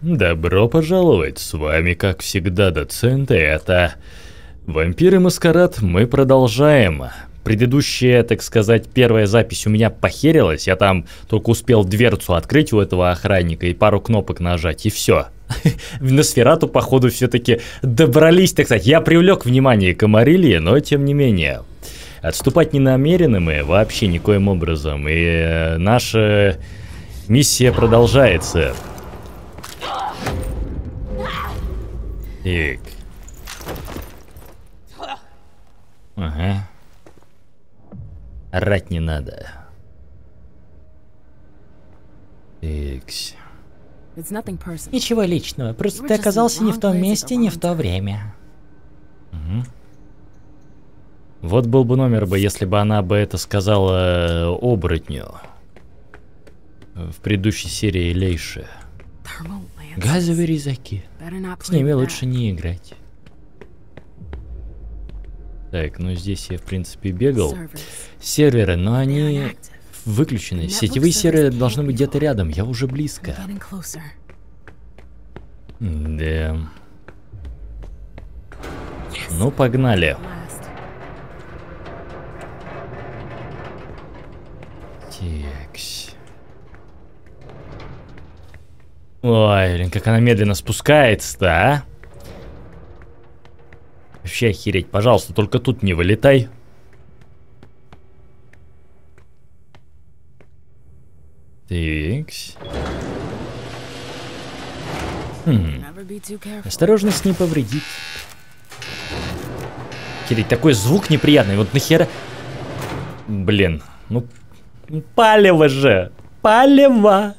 Добро пожаловать, с вами как всегда доцент, и это «Вампиры Маскарад», мы продолжаем. Предыдущая, так сказать, первая запись у меня похерилась, я там только успел дверцу открыть у этого охранника и пару кнопок нажать, и все. В Носферату, походу, все-таки добрались, так сказать. Я привлек внимание Камарильи, но тем не менее. Отступать не намерены мы вообще никоим образом, и наша миссия продолжается. Так. Ага. Орать не надо. Икс. Ничего личного, просто ты оказался не в том месте, не в то время. Угу. Вот был бы номер бы, если бы она бы это сказала оборотню. В предыдущей серии Лейши. Газовые резаки. С ними лучше не играть. Так, ну здесь я, в принципе, бегал. Серверы, но они выключены. Сетевые серверы должны быть где-то рядом. Я уже близко. Да. Ну, погнали. Текс. Ой, блин, как она медленно спускается-то, а? Вообще охереть, пожалуйста, только тут не вылетай. Тикс. Осторожность не повредит. Охереть, такой звук неприятный, вот нахера... Блин, ну... Палево же! Палево!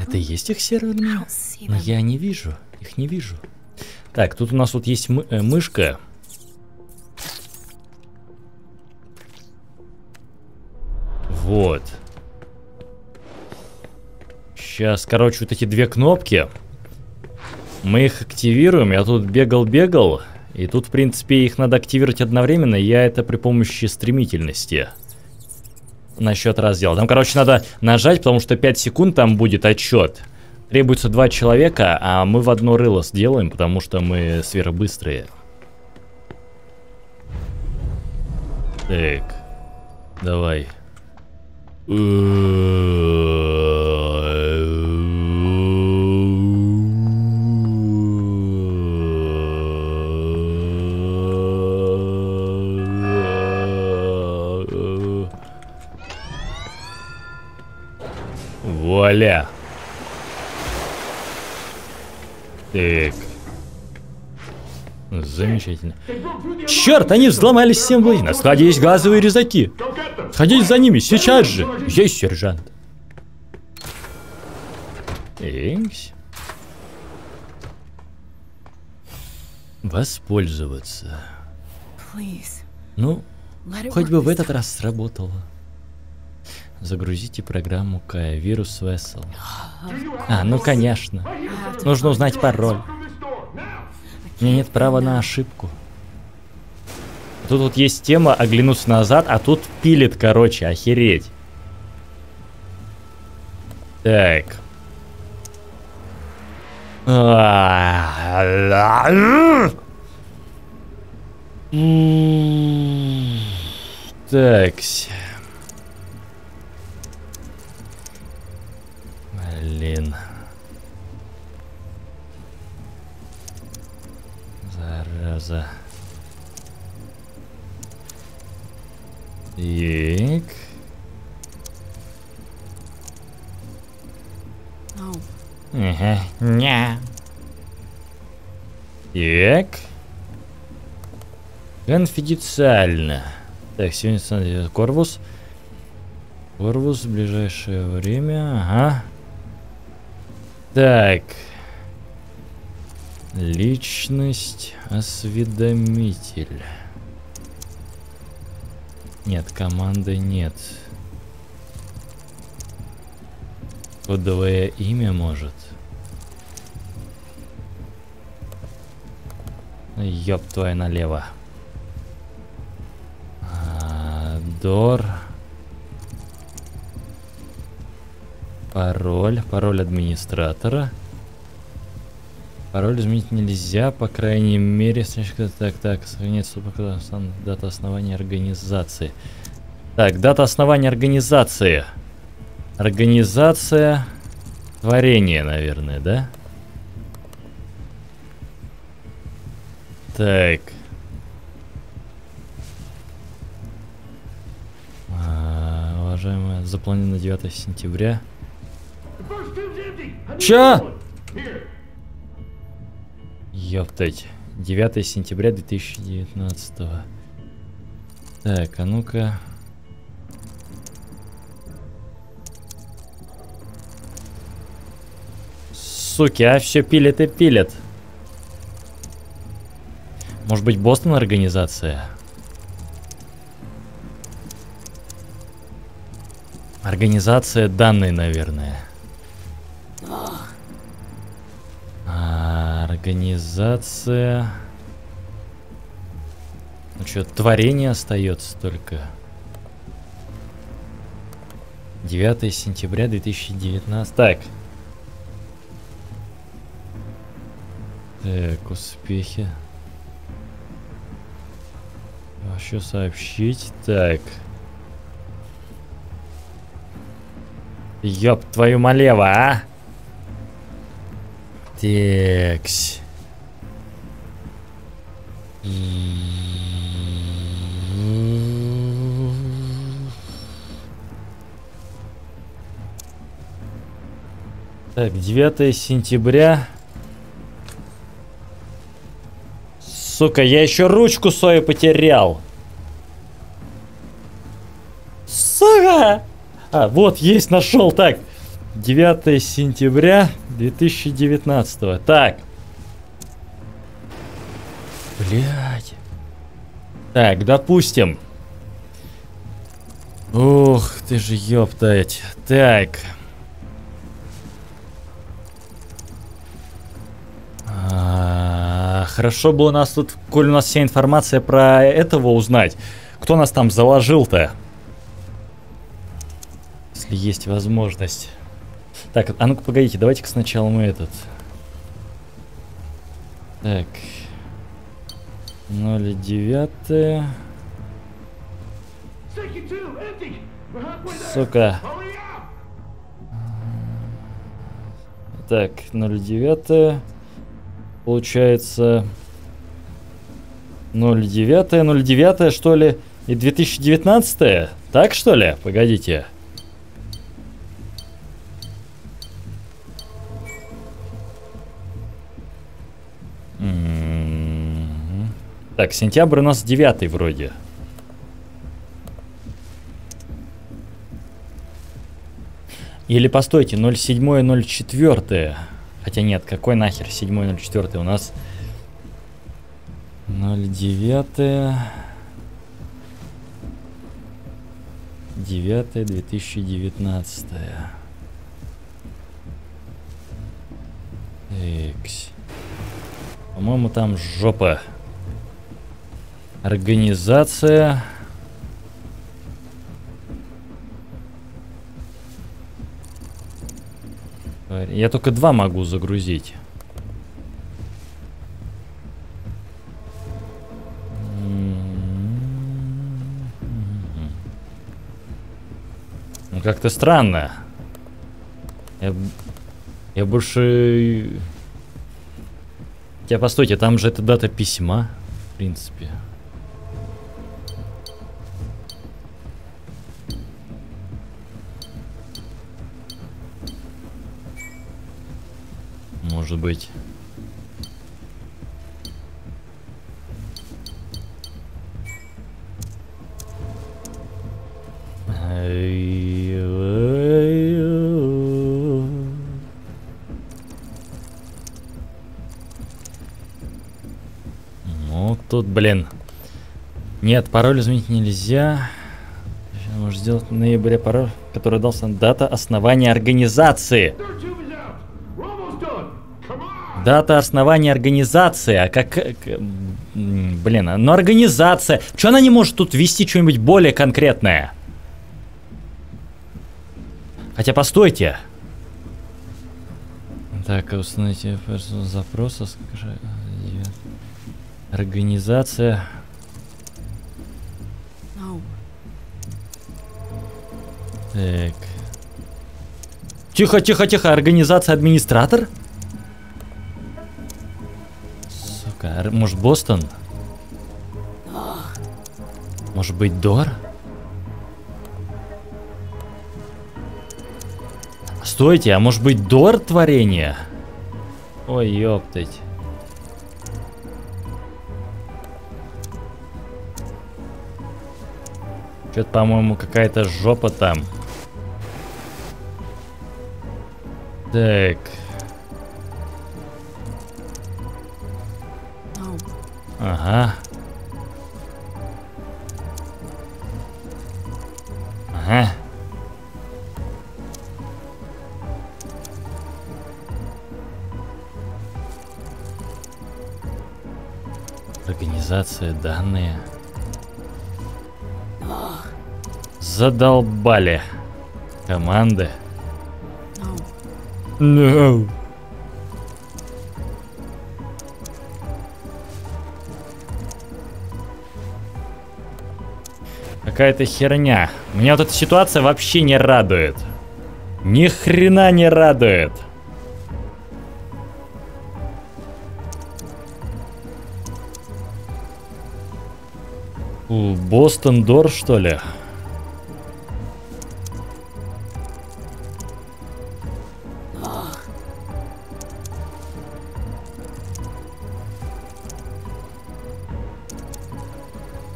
Это и есть их серверные? Но я не вижу, их не вижу. Так, тут у нас вот есть мышка. Вот. Сейчас, короче, вот эти две кнопки. Мы их активируем. Я тут бегал-бегал. И тут, в принципе, их надо активировать одновременно. Я это при помощи стремительности. Насчет раздела. Там, короче, надо нажать, потому что 5 секунд там будет отчет. Требуется 2 человека, а мы в одно рыло сделаем, потому что мы сверхбыстрые. Так. Давай. Вуаля. Так. Замечательно. Черт, они взломали символы. На складе есть газовые резаки. Сходите за ними, сейчас же. Есть, сержант. Тэнкс. Воспользоваться. Ну, хоть бы в этот раз сработало. Загрузите программу Кая. Вирус Весел. А, ну конечно. Нужно узнать пароль. У меня нет права на ошибку. Тут вот есть тема оглянуться назад, а тут пилит, короче, охереть. Так. Такс. Блин. Зараза. Ик. Ага. Ня. Ик. Конфиденциально. Так, сегодня Корвус. Корвус в ближайшее время. Ага. Так. Личность осведомитель. Нет, команды нет. Кодовое имя может. Ёб твою налево. Дор. Пароль. Пароль администратора. Пароль изменить нельзя, по крайней мере. Так, сохранить дата основания организации. Так, дата основания организации. Организация творения, наверное, да? Так. Уважаемая, запланировано 9 сентября. Чё? Ёптать. 9 сентября 2019. Так, а ну-ка. Суки, а все пилит и пилит. Может быть, Бостон организация? Организация данной, наверное. Организация. Ну что, творение остается только. 9 сентября 2019. Так, успехи. Еще сообщить. Так. Ёб твою малево, а! Текс. Так, 9 сентября. Сука, я еще ручку свою потерял. Сука! А, вот, есть, нашел. Так, 9 сентября 2019. Так. Блядь. Так, допустим. Ух, ты же ёптать. Так. Хорошо бы у нас тут, коль у нас вся информация про этого узнать. Кто нас там заложил-то? Если есть возможность. Так, а ну-ка погодите, давайте-ка сначала мы этот. Так. 0,9. Сука. Так, 0,9. Получается 09 что ли, и 2019, так что ли? Погодите. Так, сентябрь у нас 9 вроде. Или постойте, 07-04. Хотя нет, какой нахер 7-04 у нас? 09. 9 2019. Экс. По-моему, там жопа. Организация. Я только 2 могу загрузить. Ну как-то странно. Я больше... Хотя, постойте, там же это дата письма, в принципе. Может быть. Ну, тут, блин. Нет, пароль изменить нельзя. Может сделать в ноябре пароль, который дался на дата основания организации. Дата основания организации, а как... Блин, ну организация... Чё она не может тут ввести что-нибудь более конкретное? Хотя, постойте. Так, установить Эверсон запроса. Организация. Так. Тихо, тихо, тихо. Организация администратор? Сука, может Бостон? Может быть Дор? Стойте, а может быть Дор творение? Ой, ёптать. Чё-то, по-моему, какая-то жопа там. Так. Ага. Ага. Организация, данные. Задолбали. Команды. No. Какая-то херня. Меня вот эта ситуация вообще не радует. Ни хрена не радует. Бостон Дор, что ли?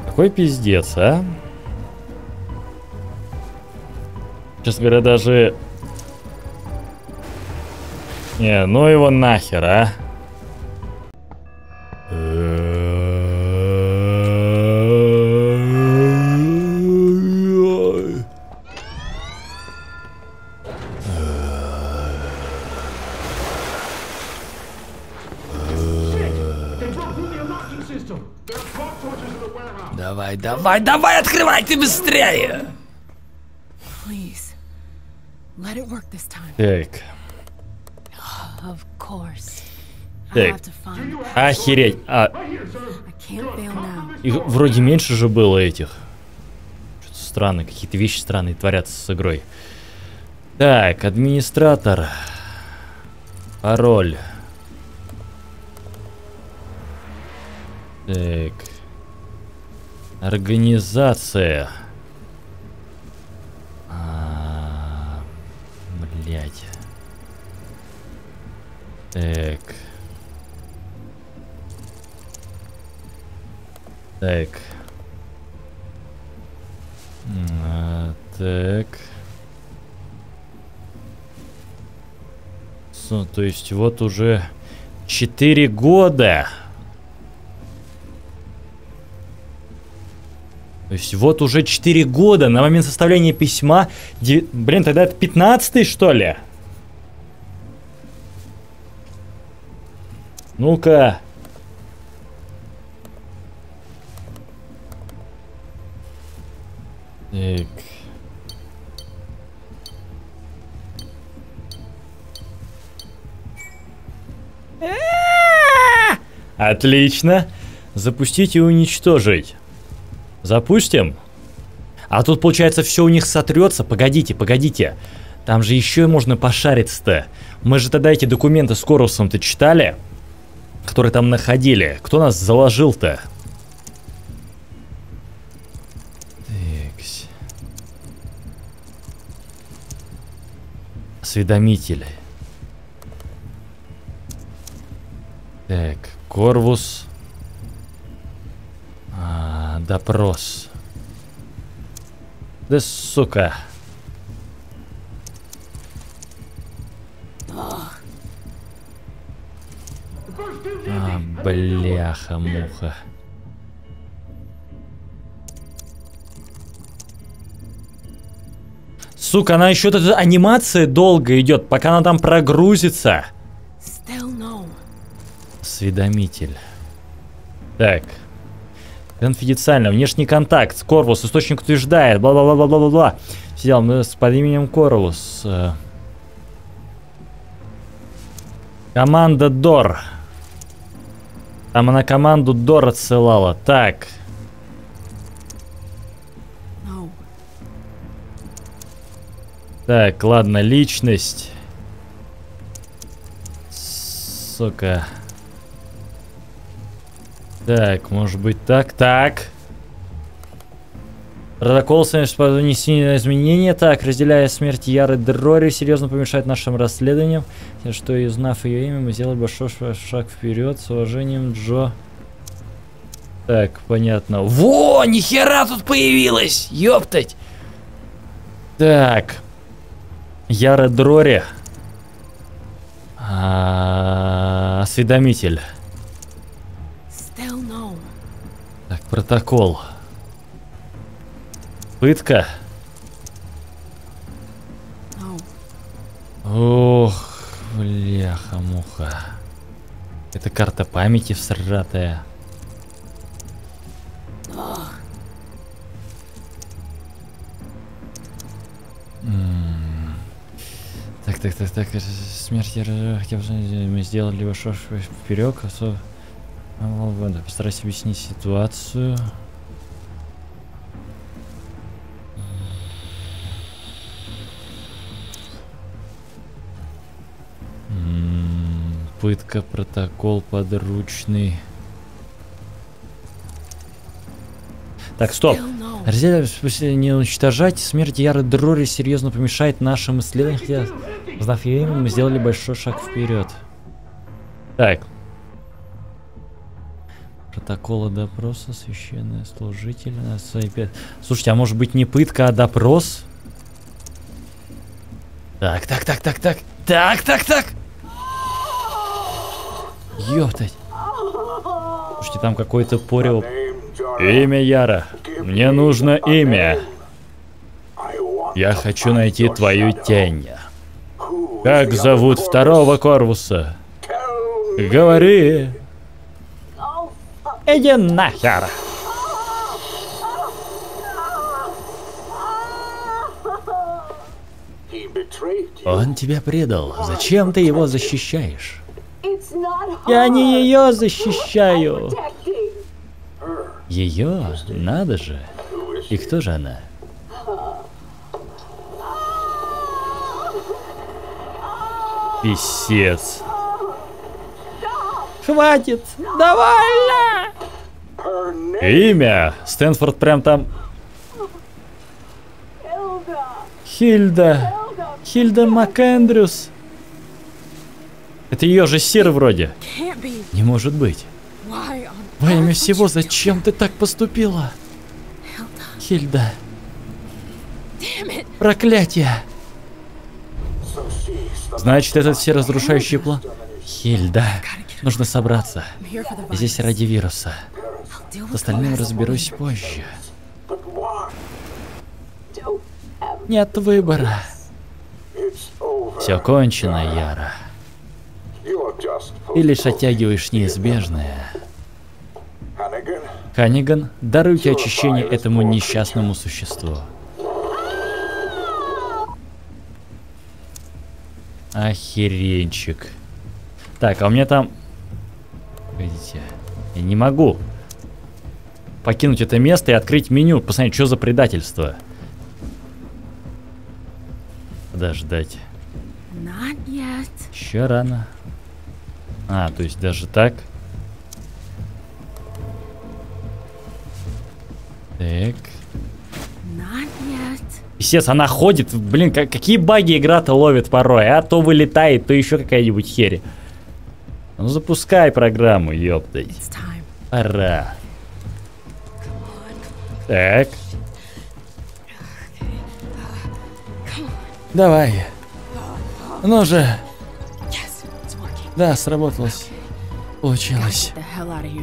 Какой пиздец, а? Честно говоря, даже... Не, ну его нахер, а? Давай, давай, открывайте быстрее! Так. Так. Охереть. А... Их вроде меньше же было этих. Что-то странно, какие-то вещи странные творятся с игрой. Так, администратор. Пароль. Так. Организация. Блять. Так. Так. Так. То есть вот уже 4 года. То есть вот уже 4 года на момент составления письма. Блин, тогда это 15-й, что ли? Ну-ка. Так. Отлично. Запустить и уничтожить. Запустим. А тут, получается, все у них сотрется. Погодите, погодите. Там же еще можно пошариться-то. Мы же тогда эти документы с Корусом-то читали, которые там находили. Кто нас заложил-то? Осведомители. Так, Корвус. Допрос. Да сука. Бляха-муха. Сука, она еще тут анимация долго идет, пока она там прогрузится. Осведомитель. Так. Конфиденциально. Внешний контакт. Корвус. Источник утверждает. Бла-бла-бла-бла-бла-бла. Сидел под именем Корвус. Команда Дор. Там она команду Дор отсылала. Так. Так, ладно, личность. Сука. Так, может быть так. Так. Протокол совершит по внесению изменения. Так, разделяя смерть Яры Дрори, серьезно помешает нашим расследованиям. Что, и узнав ее имя, мы сделали большой шаг вперед. С уважением, Джо. Так, понятно. Во, нихера тут появилась! Ёптать! Так. Яра Дрори. Осведомитель. Так, протокол. Пытка. Ох, бляха-муха. Это карта памяти всратая. Так, смерть мы сделали вашу вперед, особо. Постараюсь объяснить ситуацию. Пытка, протокол, подручный. Так, стоп. Разделяем, не уничтожать. Смерть Яры Дрори серьезно помешает нашим исследованиям. Узнав ее имя, мы сделали большой шаг вперед. Так. Протокола допроса, священная служитель. Слушайте, а может быть не пытка, а допрос? Так. Ёптать. Слушайте, там какой-то порел. Имя Яра. Мне нужно имя. Я хочу найти твою тень. Как зовут второго корпуса? Говори. Иди нахер. Он тебя предал. Зачем ты его защищаешь? Я не ее защищаю. Ее? Надо же. И кто же она? Писец. Хватит! Довольно! Имя! Стэнфорд прям там. Хильда. Хильда Макэндрюс. Это ее же сир вроде. Не может быть. Во имя всего, зачем ты так поступила? Хильда. Проклятие. Значит, этот все разрушающий план. Хильда. Нужно собраться. Здесь ради вируса. С остальным разберусь позже. Нет выбора. Все кончено, Яра. Ты лишь оттягиваешь неизбежное. Ханиган, даруйте очищение этому несчастному существу. Охеренчик. Так, а у меня там... Видите? Я не могу покинуть это место и открыть меню. Посмотрите, что за предательство. Подождать. Еще рано. А, то есть даже так. Так. Писец, она ходит. Блин, какие баги игра-то ловит порой. А то вылетает, то еще какая-нибудь херь. Ну запускай программу, ёптай. Пора. Так. Давай. Ну же. Да, сработалось. Получилось.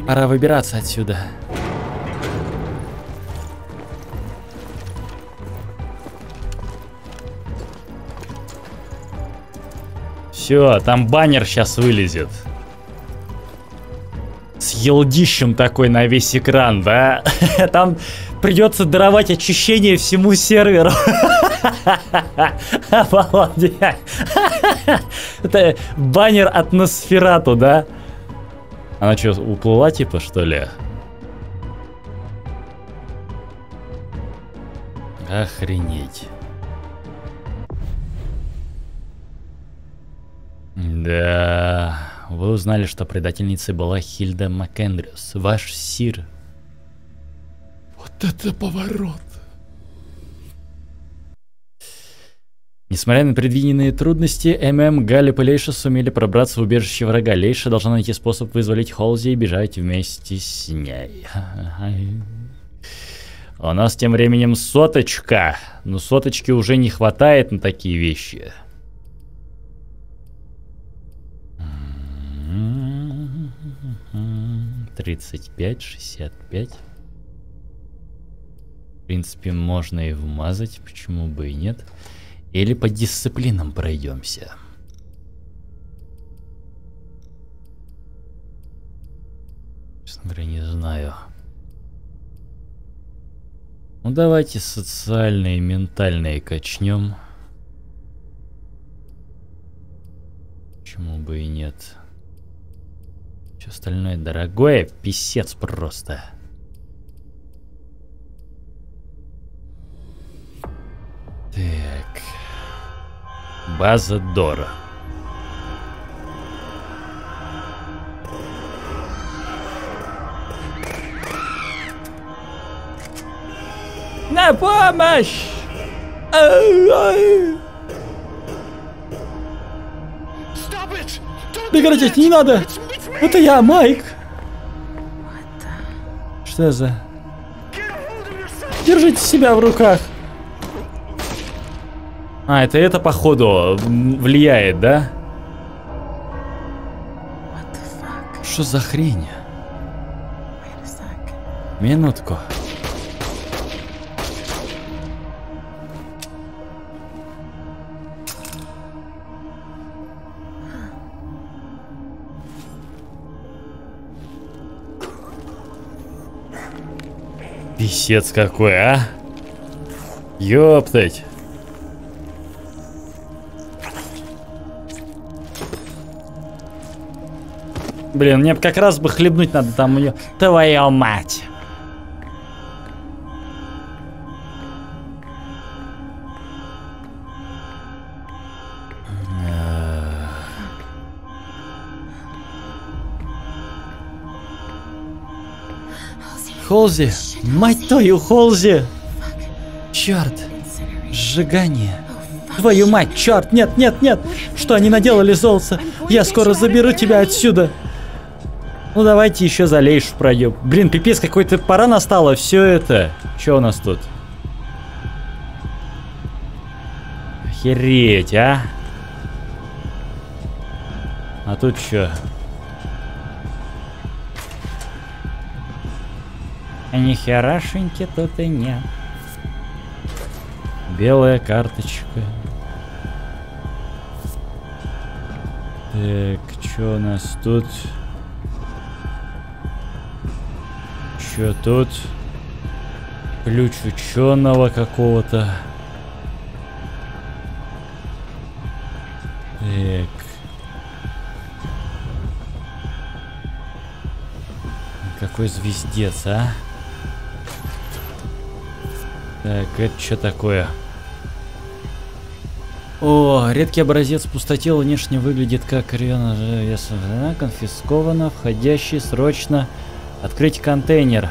Пора выбираться отсюда. Все, там баннер сейчас вылезет. С елдищем такой на весь экран, да? Там придется даровать очищение всему серверу. Обалдеть. Это баннер от Носферату, да? Она что, уплыла типа, что ли? Охренеть. Да, вы узнали, что предательницей была Хильда Макэндрюс, ваш сир. Вот это поворот. Несмотря на предвиденные трудности, Галеб и Лейша сумели пробраться в убежище врага. Лейша должна найти способ вызволить Холзи и бежать вместе с ней. У нас тем временем соточка. Но соточки уже не хватает на такие вещи. $35, $65. В принципе, можно и вмазать, почему бы и нет. Или по дисциплинам пройдемся. Честно говоря, не знаю. Ну давайте социальные и ментальные качнем. Почему бы и нет. Все остальное дорогое, писец просто. Так. База Дора. На помощь! Прекратите, не надо! Это я, Майк! Что за... Держите себя в руках! А, это походу влияет, да? Что за хрень? Минутку. Писец какой, а? Ёптать. Блин, мне как раз бы хлебнуть надо там у нее. Твою мать. Холзи, мать твою, Холзи. Черт, сжигание. Твою мать, черт, нет, нет, нет. Что они наделали, Золса? Я скоро заберу тебя отсюда. Ну давайте еще за Лейшу пройдем. Блин, пипец, какой-то пора настала. Все это. Че у нас тут? Охереть, а? А тут что? Ни херашеньки тут и нет. Белая карточка. Так, что у нас тут? Чё тут? Ключ ученого какого-то. Так. Какой звездец, а? Так, это что такое? О, редкий образец пустотела внешне выглядит как ревена веса. Конфисковано, входящий срочно. Открыть контейнер.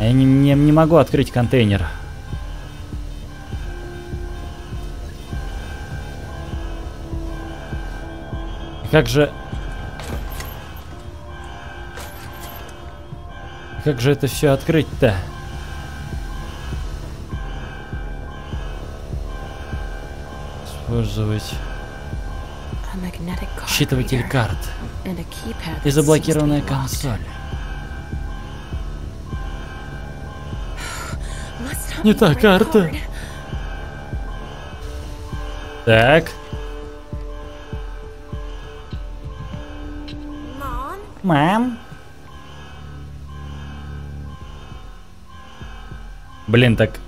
Я не могу открыть контейнер. Как же это все открыть-то? Использовать... Считыватель карт. И заблокированная консоль. Не та карта. Так. Мам. Блин, так...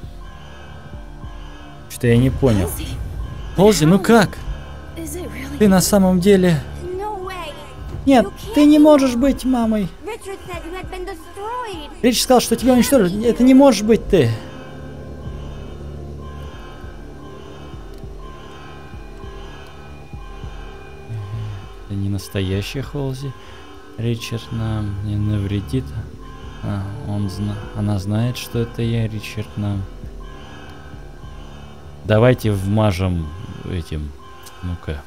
Что-то я не понял. Холзи, ну как? Ты на самом деле... Нет, ты не можешь быть мамой. Ричард сказал, что тебя уничтожили. Это не можешь быть ты. Это не настоящая Холзи. Ричард нам не навредит. Она знает, что это я, Ричард нам. Давайте вмажем этим. Ну-ка.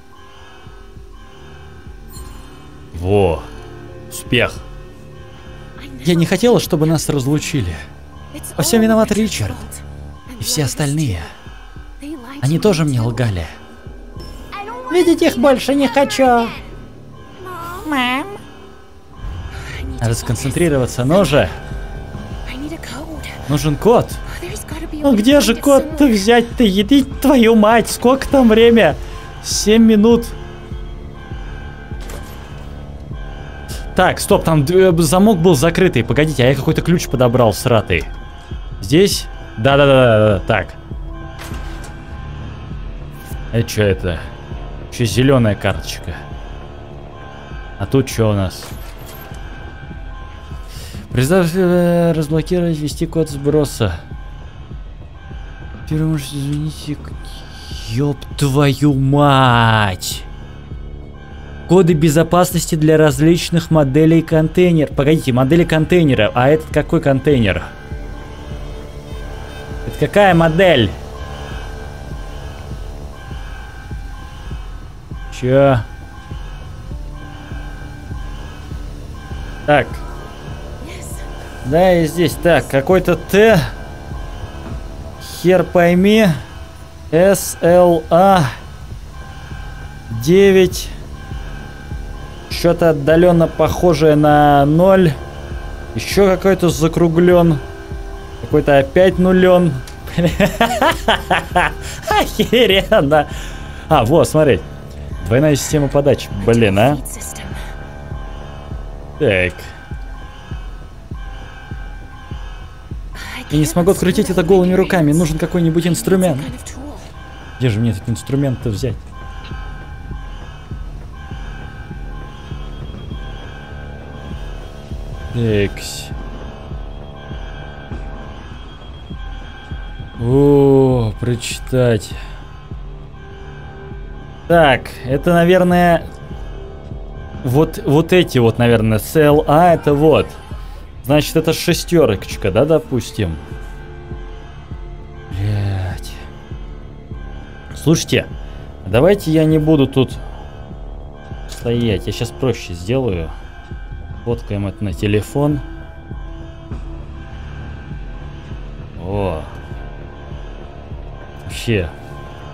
Во! Успех! Я не хотела, чтобы нас разлучили. Во всем виноват Ричард. И все остальные. Они тоже мне лгали. Видеть их больше не хочу. Мам. Надо сконцентрироваться, но же. Нужен код. Ну где же код-то взять-то? Еды твою мать, сколько там время? 7 минут. Так, стоп, там замок был закрытый. Погодите, а я какой-то ключ подобрал сратый. Здесь? Да-да-да-да, так. Это что это? Еще зеленая карточка. А тут что у нас? Представьте, разблокировать, ввести код сброса. Первый муж, извините. Ёб твою мать! Коды безопасности для различных моделей контейнера. Погодите, модели контейнера. А этот какой контейнер? Это какая модель? Чё? Так. Да, и здесь. Так, какой-то Т. Хер пойми. SLA 9. Что-то отдаленно похожее на 0. Еще какой-то закруглен. Какой-то опять нулен. Охеренно. А, вот, смотри. Двойная система подач. Блин, а. Так. Я не смогу открутить это голыми руками. Нужен какой-нибудь инструмент. Где же мне этот инструмент-то взять? Экс. О, прочитать. Так, это, наверное, вот эти вот, наверное, CLA, это вот. Значит, это шестерочка, да, допустим? Блять. Слушайте, давайте я не буду тут стоять. Я сейчас проще сделаю. Фоткаем это на телефон. О. Вообще.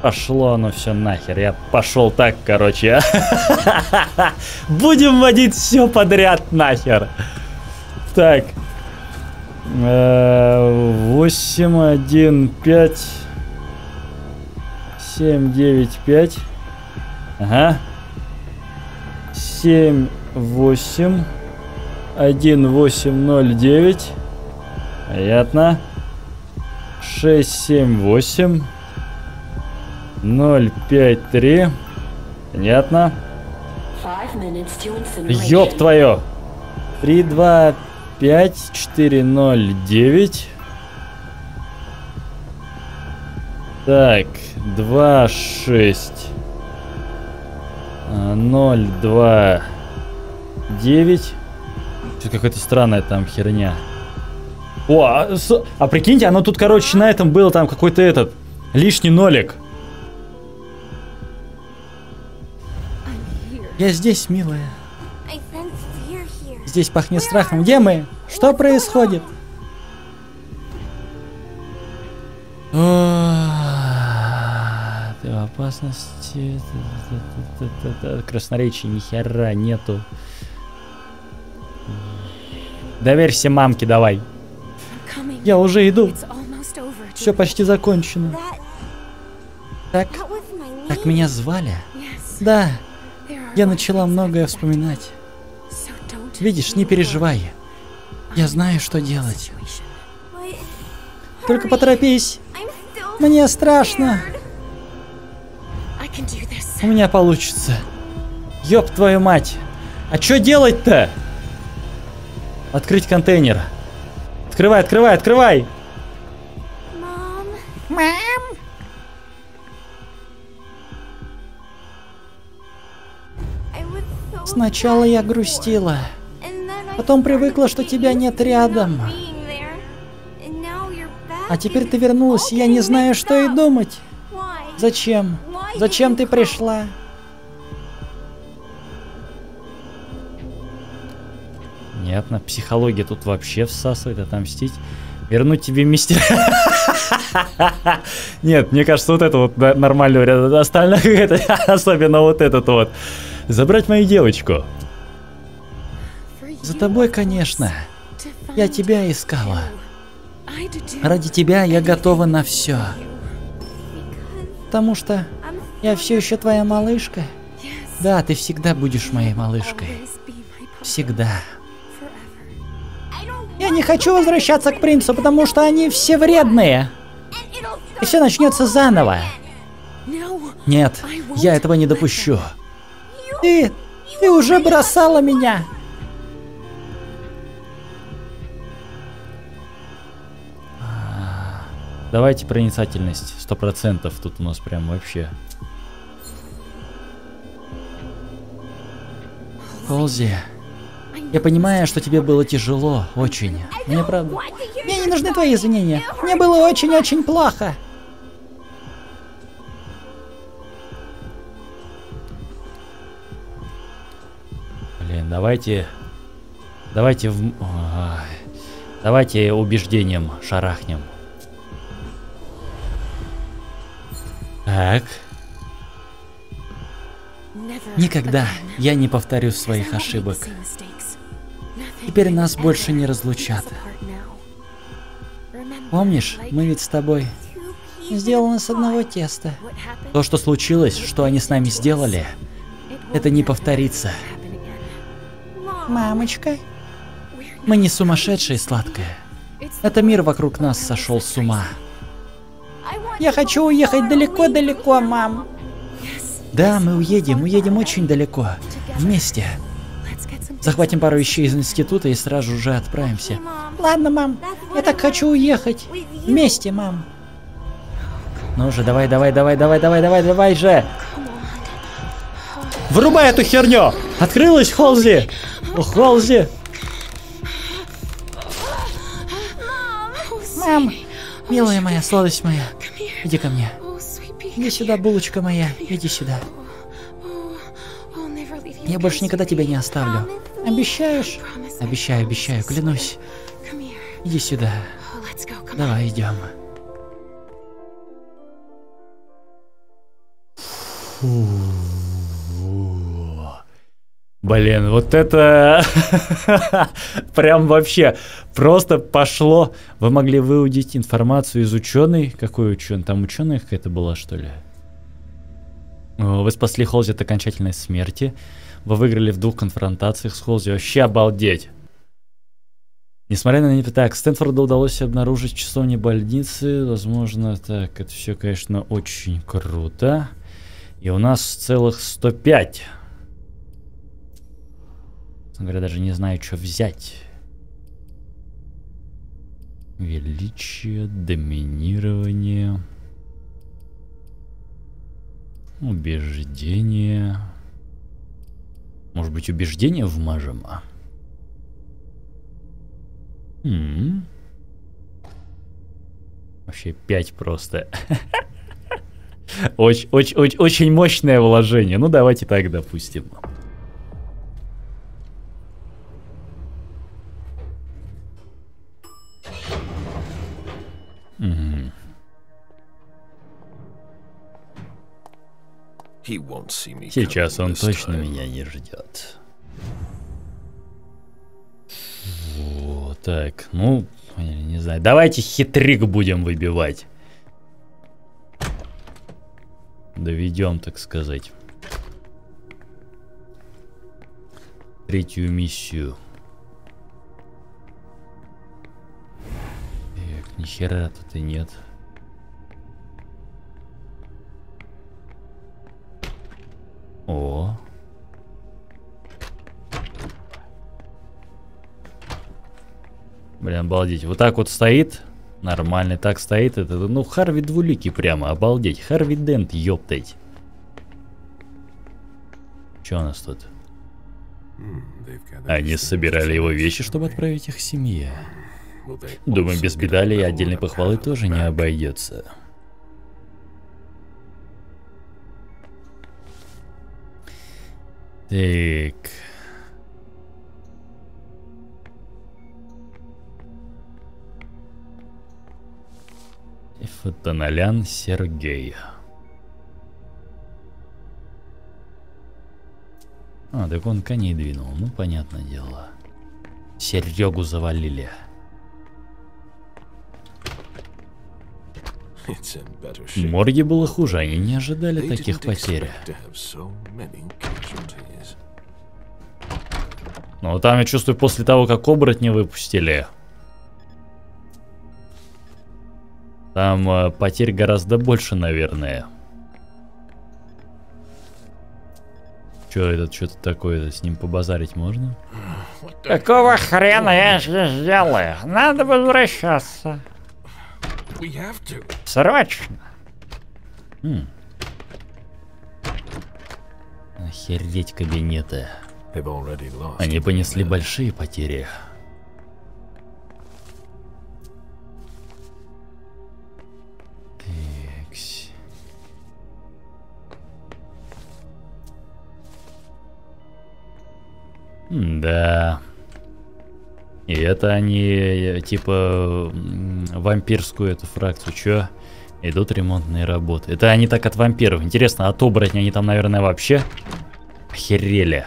Пошло оно все нахер. Я пошел так, короче. Будем водить все подряд нахер. Так. 8, 1, 5, 7, 9, 5. Ага. 7, 8, 1, 8, 0, 9. Понятно. 6, 7, 8, 0, 5, 3. Понятно. Ёб твое. 3, 2, 5, 4, 0, 9. Так, 2, 6, 0, 2, 9. Какая-то странная там херня. О, а прикиньте, оно тут, короче, на этом было там какой-то этот лишний нолик. Я здесь, милая. Здесь пахнет страхом. Где мы? Что происходит? Ты в опасности. Красноречия ни хера нету. Доверься мамке, давай. Я уже иду. Все почти закончено. Так меня звали? Да. Я начала многое вспоминать. Видишь, не переживай. Я знаю, что делать. Только поторопись. Мне страшно. У меня получится. Ёб твою мать. А чё делать-то? Открыть контейнер. Открывай, открывай, открывай. Мам. Сначала я грустила. Потом привыкла, что тебя нет рядом. А теперь ты вернулась, и я не знаю, что и думать. Зачем? Зачем ты пришла? Понятно. Психология тут вообще всасывает, отомстить. Вернуть тебе мистер. Нет, мне кажется, вот это вот нормально вариант. Остальных это, особенно вот этот вот. Забрать мою девочку. За тобой, конечно. Я тебя искала. Ради тебя я готова на все. Потому что я все еще твоя малышка. Да, ты всегда будешь моей малышкой. Всегда. Я не хочу возвращаться к принцу, потому что они все вредные. И все начнется заново. Нет, я этого не допущу. Ты уже бросала меня. Давайте проницательность 100%. Тут у нас прям вообще. Холзи. Я понимаю, что тебе было тяжело, очень. Мне правда... Мне не нужны твои извинения. Мне было очень-очень плохо. Блин, давайте... Давайте убеждением шарахнем. Так. Никогда я не повторю своих ошибок. Теперь нас больше не разлучат. Помнишь, мы ведь с тобой сделаны с одного теста. То, что случилось, что они с нами сделали, это не повторится. Мамочка, мы не сумасшедшие, сладкая. Это мир вокруг нас сошел с ума. Я хочу уехать далеко-далеко, мам. Да, мы уедем очень далеко. Вместе. Захватим пару вещей из института и сразу же отправимся. Ладно, мам, я так хочу уехать. Вместе, мам. Ну же, давай же. Вырубай эту херню! Открылась, Холзи! О, Холзи! Мам, милая моя, сладость моя, иди ко мне. Иди сюда, булочка моя, иди сюда. Я больше никогда тебя не оставлю. Обещаешь? Обещаю, обещаю, клянусь. Иди сюда. Давай, идем. Фу. Блин, вот это прям вообще просто пошло. Вы могли выудить информацию из ученой. Какой ученый? Там ученая какая-то была, что ли? Вы спасли Холзи от окончательной смерти. Вы выиграли в 2 конфронтациях с Холзи. Вообще обалдеть. Несмотря на... Так, Стэнфорду удалось обнаружить часовни больницы. Возможно, так, это все, конечно, очень круто. И у нас целых 105. Я даже не знаю, что взять. Величие, доминирование, убеждение. Может быть, убеждение вмажем? Вообще 5 просто. Очень мощное вложение. Ну, давайте так, допустим. Сейчас он точно меня не ждет. Вот так, ну, не знаю. Давайте хитрик будем выбивать. Доведем, так сказать. 3-ю миссию. Так, нихера тут и нет. Прям обалдеть. Вот так вот стоит. Нормально так стоит. Это, ну, Харви Двулики прямо. Обалдеть. Харви Дент, ёптать. Что у нас тут? Они собирали его вещи, чтобы отправить их семье. Думаю, без педали и отдельной похвалы тоже не обойдется. Так. Фотоналян Сергей. А, так он коней двинул, ну понятное дело. Серегу завалили. Морги было хуже, они не ожидали таких потерь. Ну там я чувствую, после того, как оборотня выпустили, там потерь гораздо больше, наверное. Чё этот, что-то такое-то, с ним побазарить можно? Какого хрена я здесь делаю? Надо возвращаться. Срочно. Охереть кабинеты. Они понесли большие потери. Да. И это они, типа, вампирскую эту фракцию, чё? Идут ремонтные работы. Это они так от вампиров. Интересно, от оборотня они там, наверное, вообще охерели.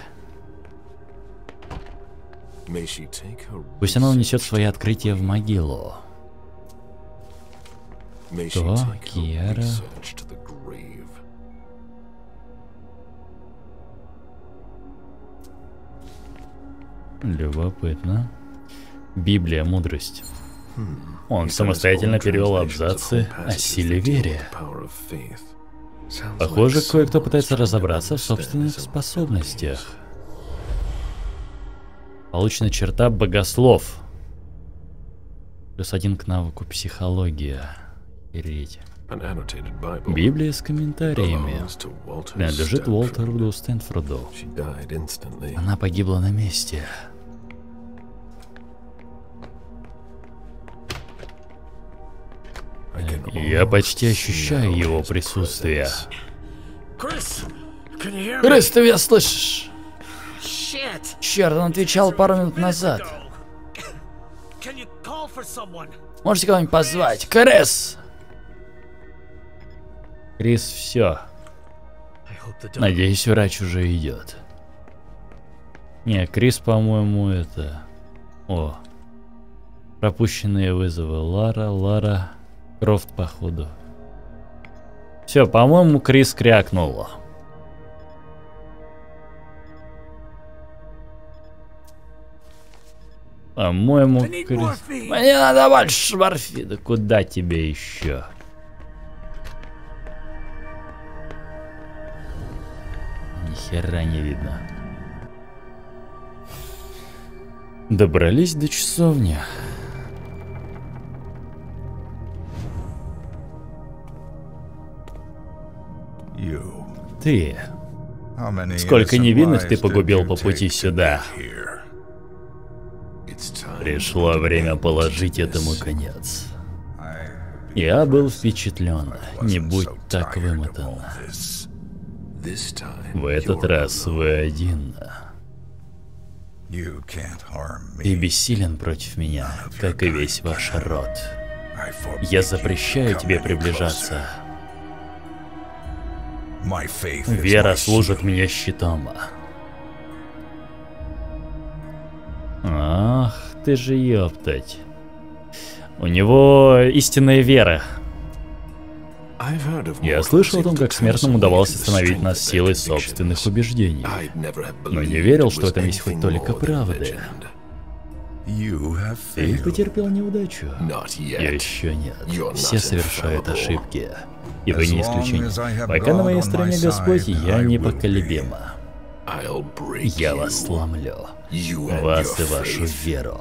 Пусть она унесет свои открытия в могилу. Что? Киара? Любопытно. Библия, мудрость. Он самостоятельно перевел абзацы о силе вере. Похоже, кое-кто пытается разобраться в собственных способностях. Получена черта богослов. Плюс один к навыку психология. Библия с комментариями. Принадлежит Уолтеру Стэнфорду. Она погибла на месте. Я почти ощущаю его присутствие. Крис, ты меня слышишь? Черт, он отвечал пару минут назад. Можете кого-нибудь позвать? Крис! Крис, все. Надеюсь, врач уже идет. Не, Крис, по-моему, это... О. Пропущенные вызовы. Лара. Крофт, походу. Все, по-моему, Крис крякнула. По-моему, Крис... Мне надо больше морфина. Куда тебе еще? Ни хера не видно. Добрались до часовни. Ты. Сколько невинных ты погубил по пути сюда. Пришло время положить этому конец. Я был впечатлен. Не будь так вымотан. В этот раз вы один. Ты бессилен против меня, как и весь ваш род. Я запрещаю тебе приближаться. Вера служит мне щитом. Ах ты же ёптать. У него истинная вера. Я слышал о том, как смертным удавалось остановить нас силой собственных убеждений. Но не верил, что в этом есть хоть только правды. Ты потерпел неудачу. Еще нет. Все совершают ошибки. И вы не исключение. Пока на моей стороне Господь, я непоколебима. Я вас сломлю. Вас и вашу веру.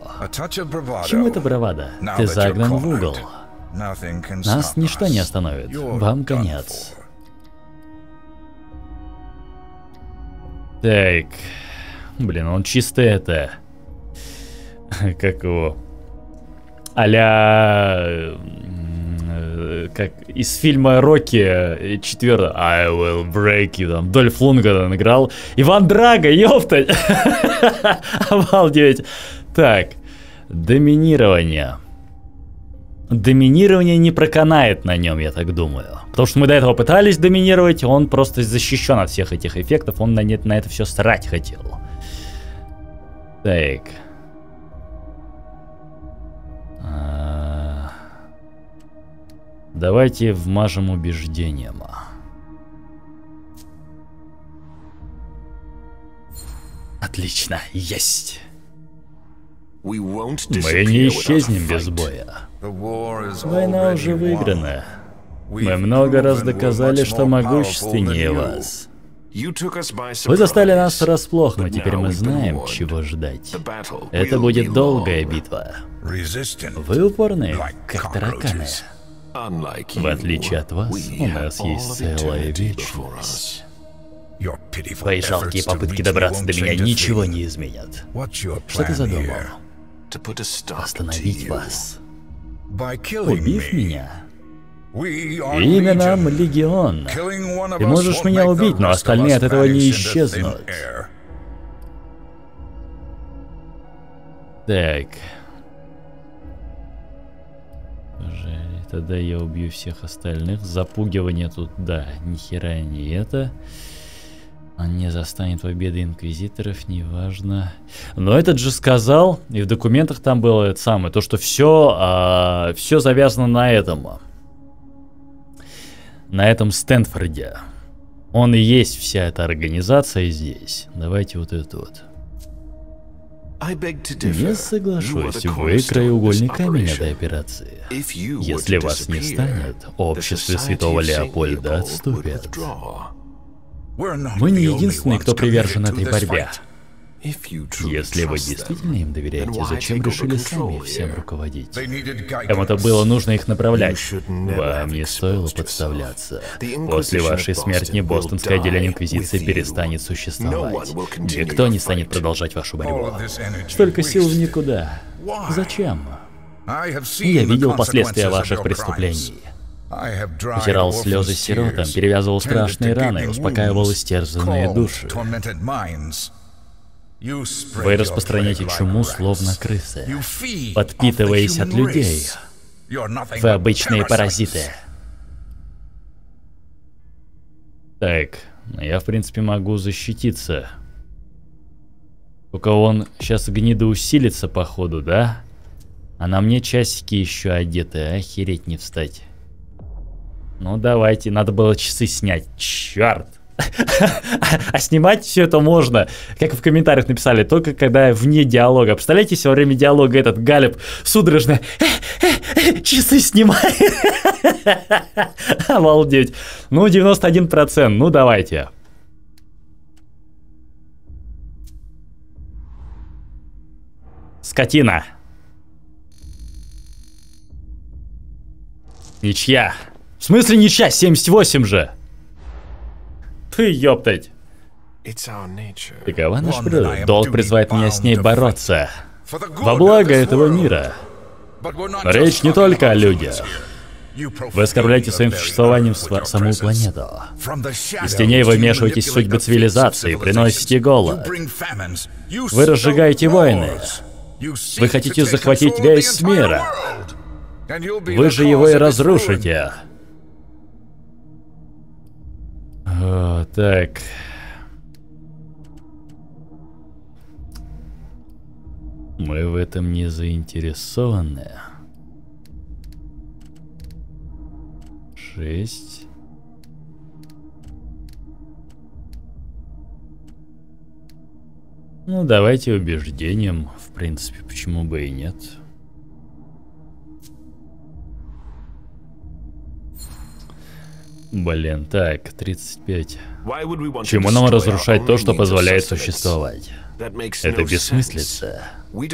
Чему это бравада? Ты загнан в угол. Нас ничто не остановит. Вам конец. Так. Блин, он чисто это... Как его... А-ля... Как из фильма Рокки 4 I will break you, там Дольф Лунгрен играл. Иван Драго, ёпта! Обалдеть. Так, доминирование. Доминирование не проканает на нем, я так думаю. Потому что мы до этого пытались доминировать, он просто защищен от всех этих эффектов, он на это все срать хотел. Так. Давайте вмажем убеждением. Отлично, есть. Мы не исчезнем без боя. Война уже выиграна. Мы много раз доказали, что могущественнее вас. Вы застали нас врасплох, но теперь мы знаем, чего ждать. Это будет долгая битва. Вы упорные, как тараканы. В отличие от вас, у нас есть целая вечность. Твои жалкие попытки добраться до меня ничего не изменят. Что ты задумал? Остановить вас. Убив меня? Имя нам Легион. Ты можешь меня убить, но остальные от этого не исчезнут. Так... Тогда я убью всех остальных. Запугивание тут, да, нихера не это. Он не застанет победы инквизиторов, неважно. Но этот же сказал, и в документах там было это самое, то, что все, все завязано на этом. На этом Стэнфорде. Он и есть вся эта организация здесь. Давайте вот это вот. Не соглашусь, вы краеугольник камень этой операции. Если вас не станет, общество Святого Леопольда отступит. Мы не единственные, кто привержен этой борьбе. Если вы действительно им доверяете, зачем решили сами всем руководить? Им это было нужно их направлять. Вам не стоило подставляться. После вашей смерти Бостонское отделение Инквизиции перестанет существовать. Никто не станет продолжать вашу борьбу. Столько сил в никуда. Зачем? Я видел последствия ваших преступлений. Утирал слезы сиротам, перевязывал страшные раны, успокаивал истерзанные души. Вы распространяете чуму, словно крысы, подпитываясь от людей. Вы обычные паразиты. Так, я, в принципе, могу защититься. Только он сейчас гнидоусилится, походу, да? А на мне часики еще одеты, охереть не встать. Ну, давайте, надо было часы снять, черт! А снимать все это можно, как в комментариях написали, только когда вне диалога. Представляете, все время диалога этот Галеб судорожно часы снимает. Обалдеть. Ну, 91%. Ну, давайте. Скотина. Ничья. В смысле ничья? 78 же. Ты ёптать. Такова наша природа. Долг призывает меня с ней бороться. Во благо этого мира. Но речь не только о людях. Вы оскорбляете своим существованием саму планету. Из теней вы вмешиваетесь в судьбы цивилизации, приносите голод. Вы разжигаете войны. Вы хотите захватить весь мир. Вы же его и разрушите. О, так. Мы в этом не заинтересованы. 6. Ну, давайте убеждением, в принципе, почему бы и нет. Блин, так, 35. Чему нам разрушать то, что позволяет существовать? Это бессмыслица. Мы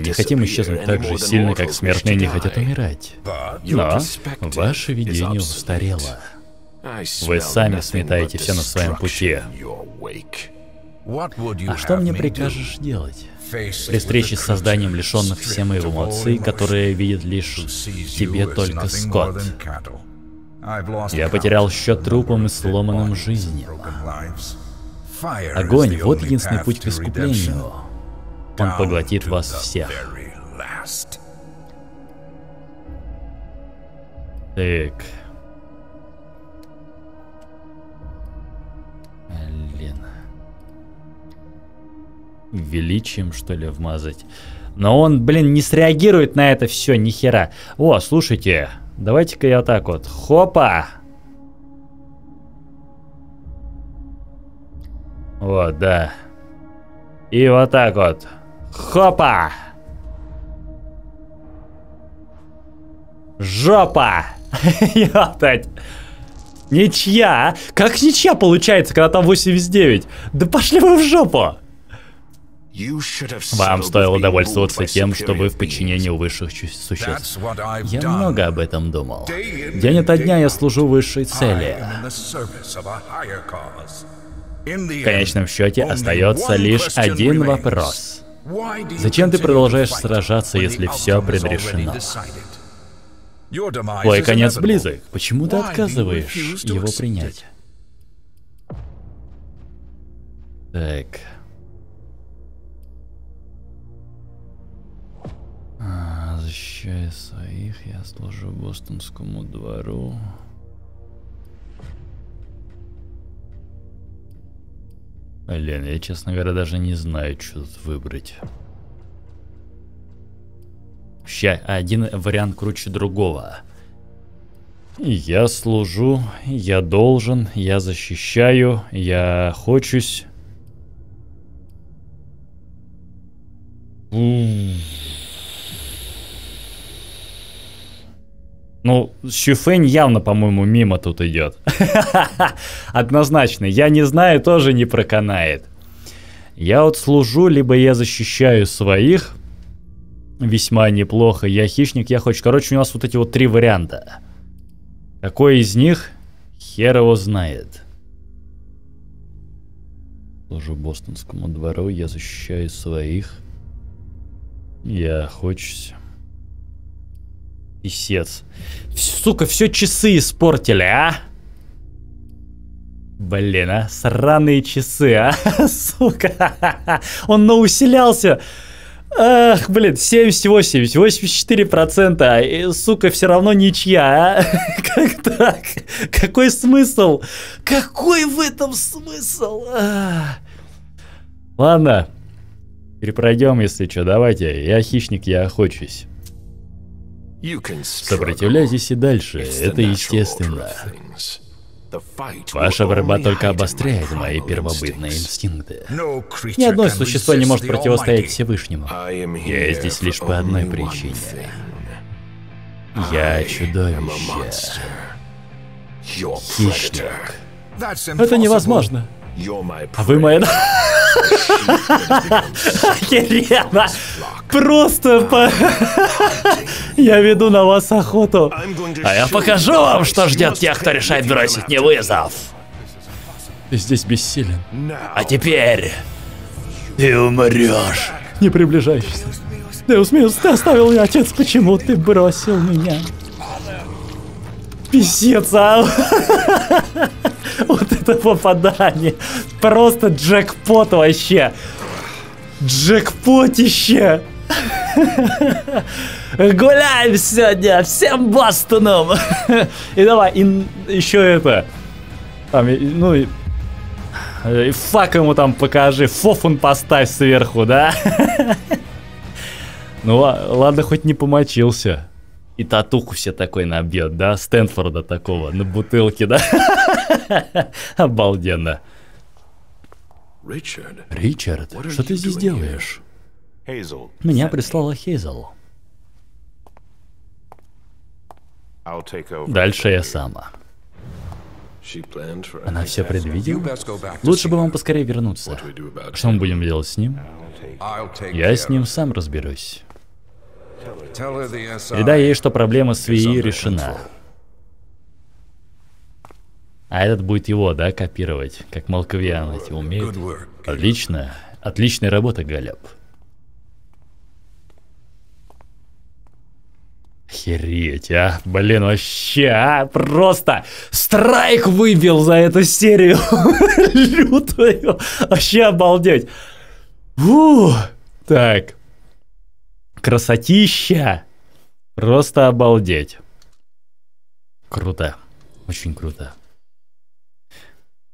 не хотим исчезнуть так же сильно, как смертные не хотят умирать. Но ваше видение устарело. Вы сами сметаете все на своем пути. А что мне прикажешь делать? При встрече с созданием лишенных всем эмоций, которые видят лишь тебе только скот. Я потерял счет трупам и сломанным жизням. Огонь — вот единственный путь к искуплению. Он поглотит вас всех. Так. Блин. Величием, что ли, вмазать? Но он, блин, не среагирует на это все, нихера. О, слушайте. Давайте-ка я так вот. Хопа! Вот, да. И вот так вот. Хопа! Жопа! Ёптать! Ничья! Как ничья получается, когда там 89? Да пошли вы в жопу! Вам стоило довольствоваться тем, что вы в подчинении высших существ. Я много об этом думал. День ото дня я служу высшей цели. В конечном счете остается лишь один вопрос. Зачем ты продолжаешь сражаться, если все предрешено? Твой конец близок. Почему ты отказываешь его принять? Так. Защищая своих, я служу бостонскому двору. Блин, я, честно говоря, даже не знаю, что тут выбрать. Ща, один вариант круче другого. Я служу, я должен, я защищаю, я хочусь. Ну, Сюфэнь явно, по-моему, мимо тут идет. Однозначно. Я не знаю, тоже не проканает. Я вот служу, либо я защищаю своих. Весьма неплохо. Я хищник, я хочу. Короче, у нас вот эти вот три варианта. Какой из них? Хер его знает. Служу бостонскому двору, я защищаю своих. Я хочу... Писец. Сука, все часы испортили, а? Блин, а? Сраные часы, а? Сука. Он науселялся. Ах, блин, 78, 84%. Сука, все равно ничья, а? Как так? Какой смысл? Какой в этом смысл? Ладно. Перепройдем, если что. Давайте. Я хищник, я охочусь. Сопротивляйтесь и дальше, это естественно. Ваша борьба только обостряет мои первобытные инстинкты. Ни одно существо не может противостоять Всевышнему. Я здесь лишь по одной причине. Я чудовище. Хищник. Это невозможно. А вы моя... Охеренно! Просто по... Я веду на вас охоту. А я покажу вам, что ждет тех, кто решает бросить мне вызов. Ты здесь бессилен. А теперь... Ты умрешь. Не приближайся. Деусмиус, ты оставил меня, отец. Почему ты бросил меня? Писец, а? Вот это попадание. Просто джекпот вообще. Джекпотище. Гуляем сегодня всем Бостоном. И давай, и еще это. Там, ну и... Фак ему там покажи. Фофун поставь сверху, да? Ну ладно, хоть не помочился. И татуху все такой набьет, да? Стэнфорда такого, на бутылке, да? Обалденно. Ричард, что ты здесь делаешь? Меня прислала Хейзел. Дальше я сама. Она все предвидела? Лучше бы вам поскорее вернуться. Что мы будем делать с ним? Я с ним сам разберусь. Передай ей, что проблема с ВИИ решена. А этот будет его, да, копировать? Как Малковиан эти умеют. Отлично. Отличная работа, Галеб. Охереть, а? Блин, вообще, а? Просто страйк выбил за эту серию. Лютую. Вообще обалдеть. Фу. Так. Красотища. Просто обалдеть. Круто. Очень круто.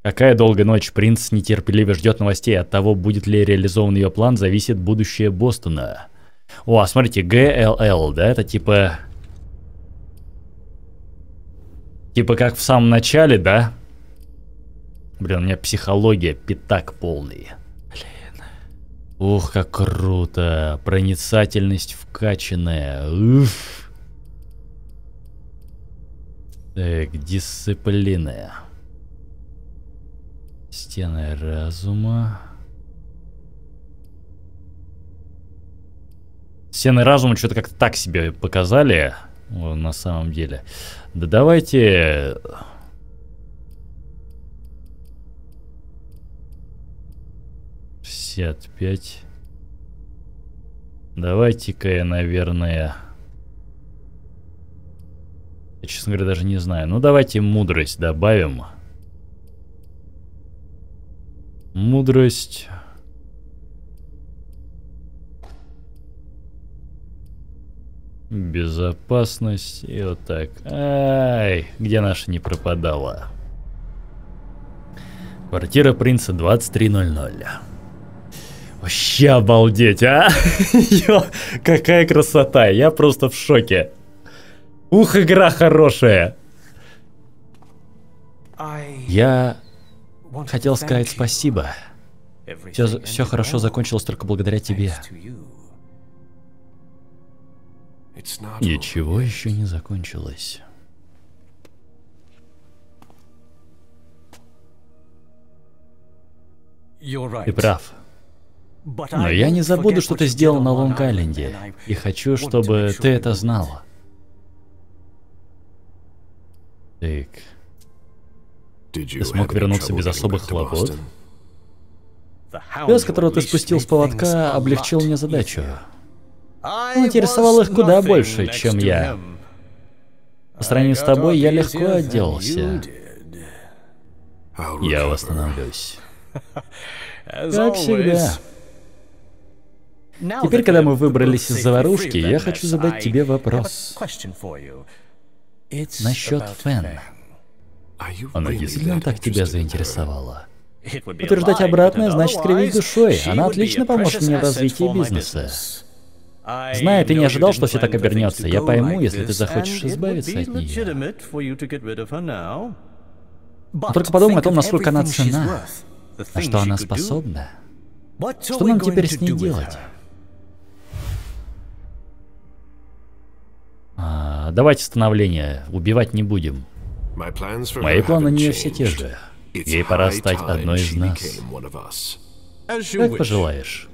Какая долгая ночь. Принц нетерпеливо ждет новостей. От того, будет ли реализован ее план, зависит будущее Бостона. О, смотрите, ГЛЛ, да? Это типа... Типа как в самом начале, да? Блин, у меня психология пятак полный. Блин. Ух, как круто. Проницательность вкачанная. Уф. Так, дисциплина. Стены разума. Стены разума что-то как-то так себе показали. На самом деле. Да давайте... Давайте-ка я, наверное... Я, честно говоря, даже не знаю. Ну давайте мудрость добавим. Мудрость. Безопасность. И вот так. Ай, где наша не пропадала? Квартира принца 2300. Вообще обалдеть, а? Ё, какая красота. Я просто в шоке. Ух, игра хорошая. Я... Хотел сказать спасибо. Все хорошо закончилось только благодаря тебе. Ничего еще не закончилось. Ты прав. Но я не забуду, что ты сделал на Лонг-Айленде. И хочу, чтобы ты это знала. Так... Ты смог вернуться без особых хлопот? Пес, которого ты спустил с поводка, облегчил мне задачу. Он интересовал их куда больше, чем я. По сравнению с тобой, я легко отделался. Я восстановлюсь. Как всегда. Теперь, когда мы выбрались из заварушки, я хочу задать тебе вопрос. Насчет Фэн. Она действительно так тебя заинтересовала? Утверждать обратное значит кривить душой. Она отлично поможет мне в развитии бизнеса. Знаю, ты не ожидал, что все так обернется. Я пойму, если ты захочешь избавиться от нее. Но только подумай о том, насколько она ценна, на что она способна. Что нам теперь с ней делать? Давайте становление. Убивать не будем. Мои планы на нее все те же. Ей пора стать одной из нас. Как пожелаешь.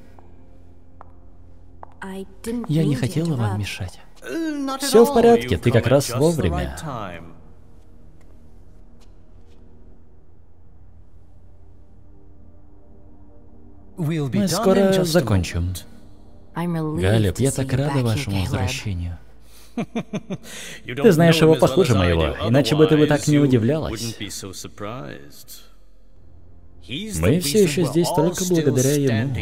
Я не хотела вам мешать. Все в порядке, ты как раз вовремя. Мы скоро закончим. Галеб, я так рада вашему возвращению. Ты знаешь его похуже моего, иначе бы ты бы так не удивлялась. Мы все еще здесь только благодаря ему.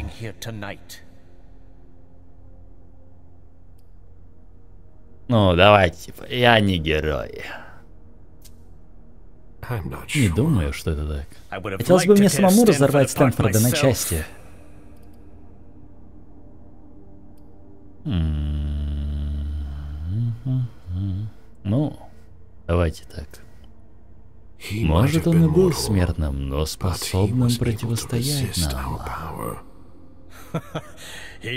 Ну, давайте, типа, я не герой. Не думаю, что это так. Хотелось бы мне самому разорвать Стэнфорда на части. Ну, давайте так. Может, он и был смертным, но способным противостоять нам.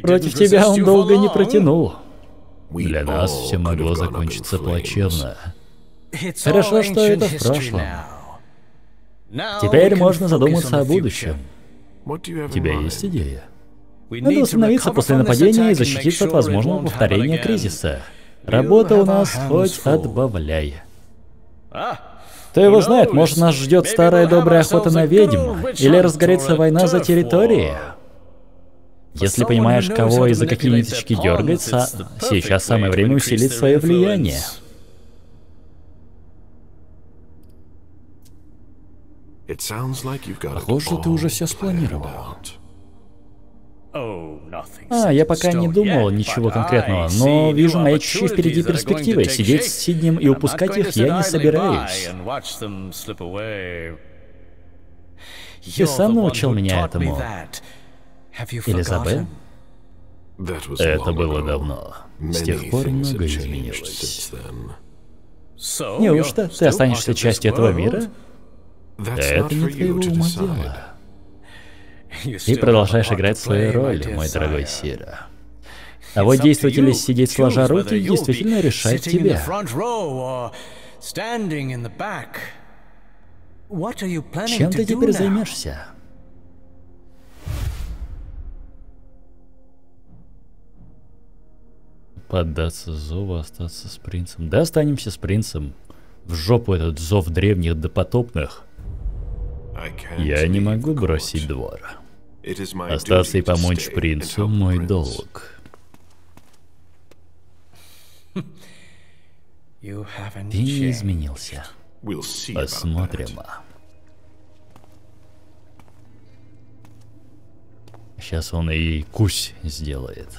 Против тебя он долго не протянул. Для нас все могло закончиться плачевно. Хорошо, что это в прошлом. Теперь можно задуматься о будущем. У тебя есть идея? Надо установиться после нападения и защититься от возможного повторения кризиса. Работа у нас хоть отбавляй. Кто его знает, может, нас ждет старая добрая охота на ведьм, или разгорится война за территории. Если понимаешь, кого и за какие ниточки дергать, сейчас самое время усилить свое влияние. Похоже, ты уже все спланировал. Я пока не думал ничего конкретного, но вижу мои часы впереди перспективы. Сидеть с Сиднем и упускать их я не собираюсь. Ты сам научил меня этому. Элизабет? Это было давно. С тех пор многое изменилось. Неужто ты останешься частью этого мира? Это не твоего ума дело. Ты продолжаешь играть свои роли, мой дорогой Сира. А вот действовать или сидеть сложа руки действительно решает тебе. Чем ты теперь займешься? Поддаться зову, остаться с принцем. Да, останемся с принцем. В жопу этот зов древних допотопных. Я не могу бросить двор. Остаться и помочь принцу — мой долг. Ты не изменился. Посмотрим. Сейчас он и кусь сделает.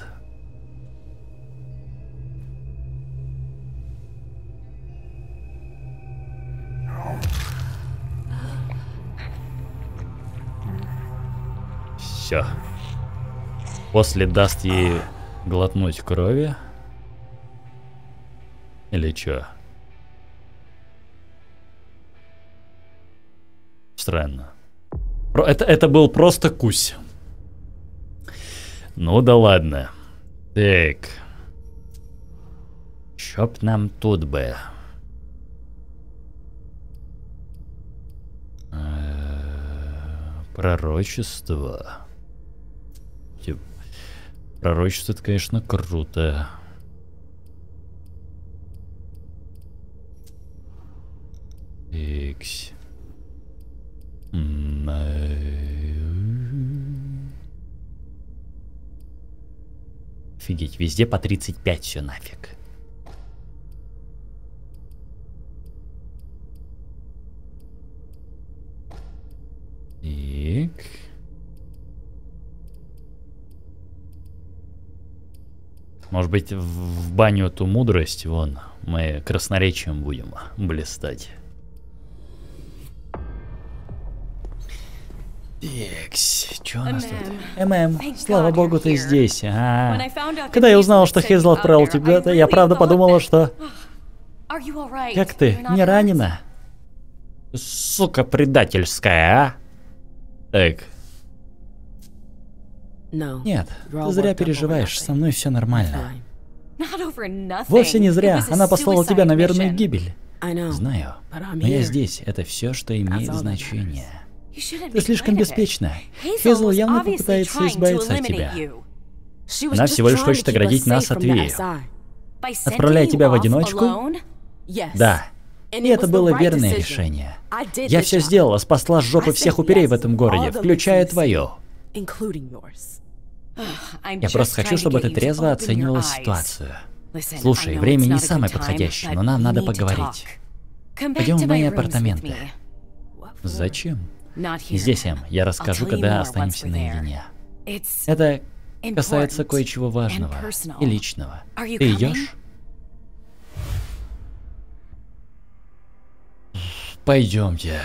Все. После даст ей глотнуть крови. Или чё? Странно. Это был просто кусь. Ну да ладно. Так. Чё б нам тут бы? Пророчество. Пророчество, это, конечно, круто. Икс. Офигеть, везде по 35 все нафиг. Икс. Может быть, в баню ту мудрость, вон, мы красноречием будем блистать. Икс, чё у нас тут? Слава богу, ты здесь. Когда я узнала, что Хейзел отправил тебя, я правда подумала, что... Как ты, не ранена? Сука предательская, а? Так. Нет, ты зря переживаешь, со мной все нормально. Вовсе не зря, она послала тебя на верную гибель. Знаю, но я здесь, это все, что имеет значение. Ты слишком беспечна. Хейзел явно попытается избавиться от тебя. Она всего лишь хочет оградить нас от Вии. Отправляя тебя в одиночку? Да. И это было верное решение. Я все сделала, спасла с жопы всех упырей в этом городе, включая твою. Я просто хочу, чтобы ты трезво оценивала ситуацию. Слушай, время не самое подходящее, но нам надо поговорить. Пойдем в мои апартаменты. Зачем? Здесь, я расскажу, когда останемся наедине. Это касается кое-чего важного и личного. Ты идешь? Пойдемте.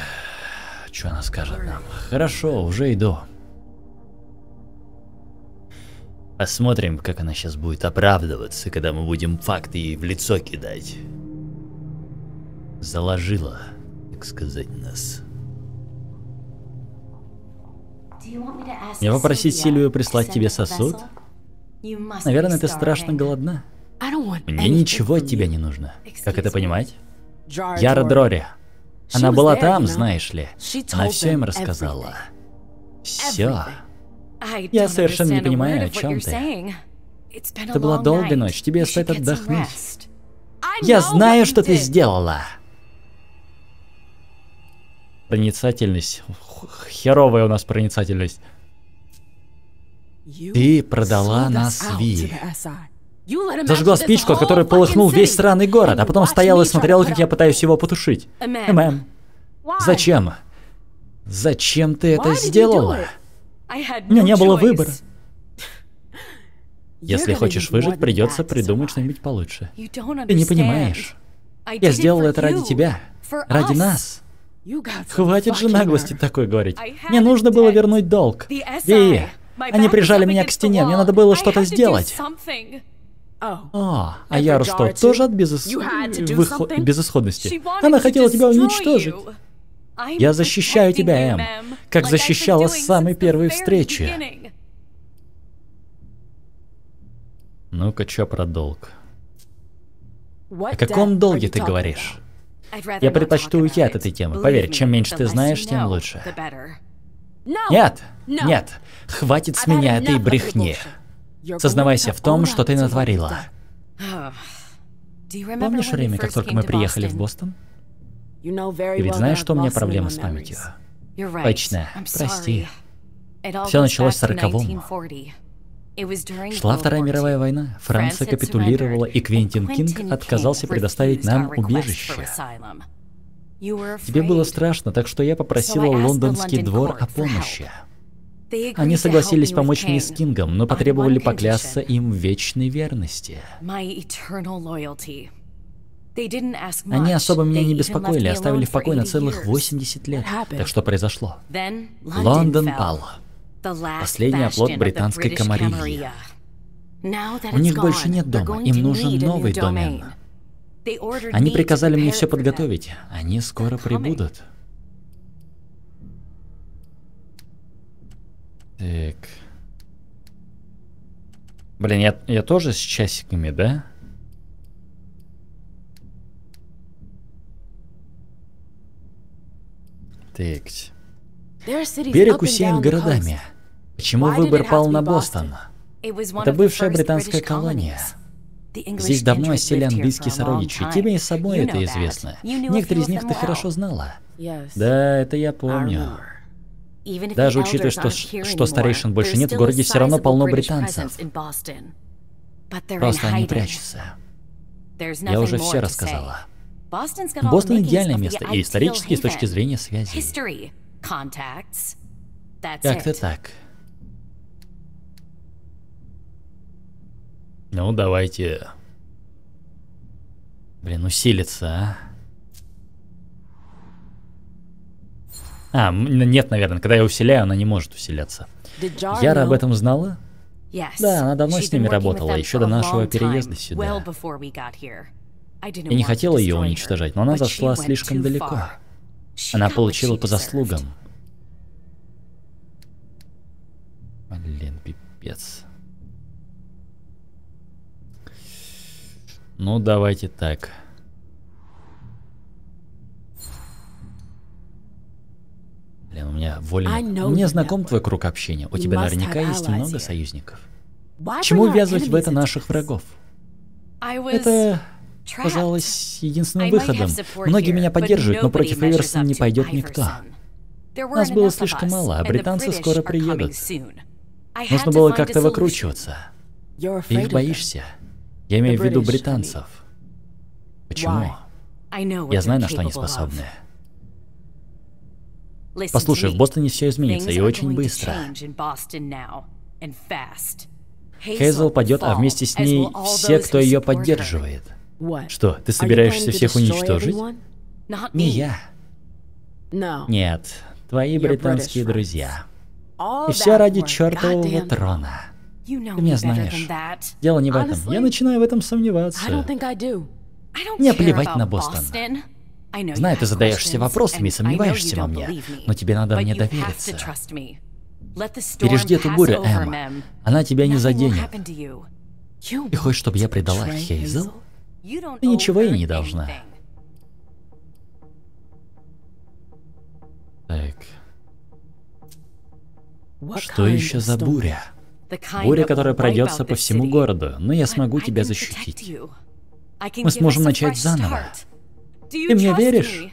Что она скажет нам? Хорошо, уже иду. Посмотрим, как она сейчас будет оправдываться, когда мы будем факты ей в лицо кидать. Заложила, так сказать, нас. Мне попросить Сильвию прислать тебе сосуд? Наверное, ты страшно голодна. Мне ничего от тебя не нужно. Как это понимать? Яра Дрори. Она была там, знаешь ли. Она все им рассказала. Все. Я совершенно не понимаю, о чем ты. Это была долгая ночь, тебе стоит отдохнуть. Я знаю, что ты сделала. Проницательность. Херовая у нас проницательность. Ты продала нас Ви. Зажгла спичку, от которой полыхнул весь сраный город, а потом стояла и смотрела, как я пытаюсь его потушить. Мэм, зачем? Зачем ты это сделала? У меня не было выбора. Если хочешь выжить, придется придумать что-нибудь получше. Ты не понимаешь. Я сделала это ради тебя. Ради нас. Хватит же наглости такой говорить. Мне нужно было вернуть долг. И они прижали меня к стене, мне надо было что-то сделать. О, а Яра что, тоже от безысходности? Она хотела тебя уничтожить. Я защищаю тебя, Эм, как защищала с самой первой встречи. Ну-ка, чё про долг? О каком долге ты говоришь? Я предпочту уйти от этой темы. Поверь, чем меньше ты знаешь, тем лучше. Нет, нет, хватит с меня этой брехни. Сознавайся в том, что ты натворила. Помнишь время, как только мы приехали в Бостон? Ты ведь знаешь, что у меня проблемы с памятью? Точно, прости. Все началось в 40-м. Шла Вторая мировая война, Франция капитулировала, и Квентин Кинг отказался предоставить нам убежище. Тебе было страшно, так что я попросила лондонский двор о помощи. Они согласились помочь мне с Кингом, но потребовали поклясться им в вечной верности. Они особо меня не беспокоили, оставили в покое на целых 80 лет. Так что произошло? Лондон пал. Последний оплот британской Камарильи. У них больше нет дома, им нужен новый домен. Они приказали мне все подготовить, они скоро прибудут. Так. Блин, я тоже с часиками, да? Так. Берег усеян городами. Почему выбор пал на Бостон? Это бывшая британская колония. Здесь давно осели английские сородичи. Тебе и собой это известно. Некоторые из них ты хорошо знала. Да, это я помню. Даже учитывая, что старейшин больше нет, в городе все равно полно британцев. Просто они прячутся. Я уже все рассказала. Бостон идеальное место, и исторически, с точки зрения связи. Как-то так. Ну, давайте... Блин, усилиться, а? А, нет, наверное, когда я усиляю, она не может усиляться. Яра об этом знала? Да, она давно с ними работала, еще до нашего переезда сюда. Я не хотела ее уничтожать, но она зашла слишком далеко. Она получила по заслугам. Блин, пипец. Ну, давайте так. Блин, у меня воля... Мне знаком твой круг общения. У тебя наверняка есть много союзников. Почему ввязывать в это наших врагов? Это... казалось единственным выходом. Многие меня поддерживают, но против Эверсона не пойдет никто. Нас было слишком мало, а британцы скоро приедут. Нужно было как-то выкручиваться. Ты их боишься? Я имею в виду британцев. Почему? Я знаю, на что они способны. Послушай, в Бостоне все изменится, и очень быстро. Хейзел падет, а вместе с ней все, кто ее поддерживает. Что, ты собираешься всех уничтожить? Не я. Нет, твои британские друзья. И все ради чертового трона. Ты меня знаешь. Дело не в этом. Я начинаю в этом сомневаться. Мне плевать на Бостон. Знаю, ты задаешься вопросами и сомневаешься во мне, но тебе надо мне довериться. Пережди эту бурю, Эмма. Она тебя не заденет. Ты хочешь, чтобы я предала Хейзел? Ты ничего ей не должна. Так. Что еще за буря? Буря, которая пройдется по всему городу, но я смогу тебя защитить. Мы сможем начать заново. Ты мне веришь?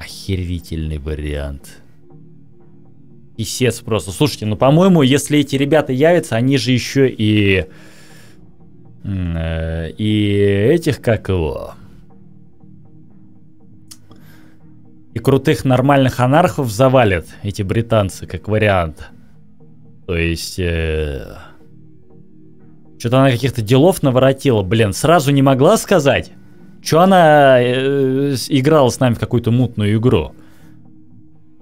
Охерительный вариант. Писец просто. Слушайте, ну по-моему, если эти ребята явятся, они же еще и... этих, как его... И крутых нормальных анархов завалят эти британцы, как вариант. То есть... Что-то она каких-то делов наворотила. Блин, сразу не могла сказать? Что она играла с нами в какую-то мутную игру?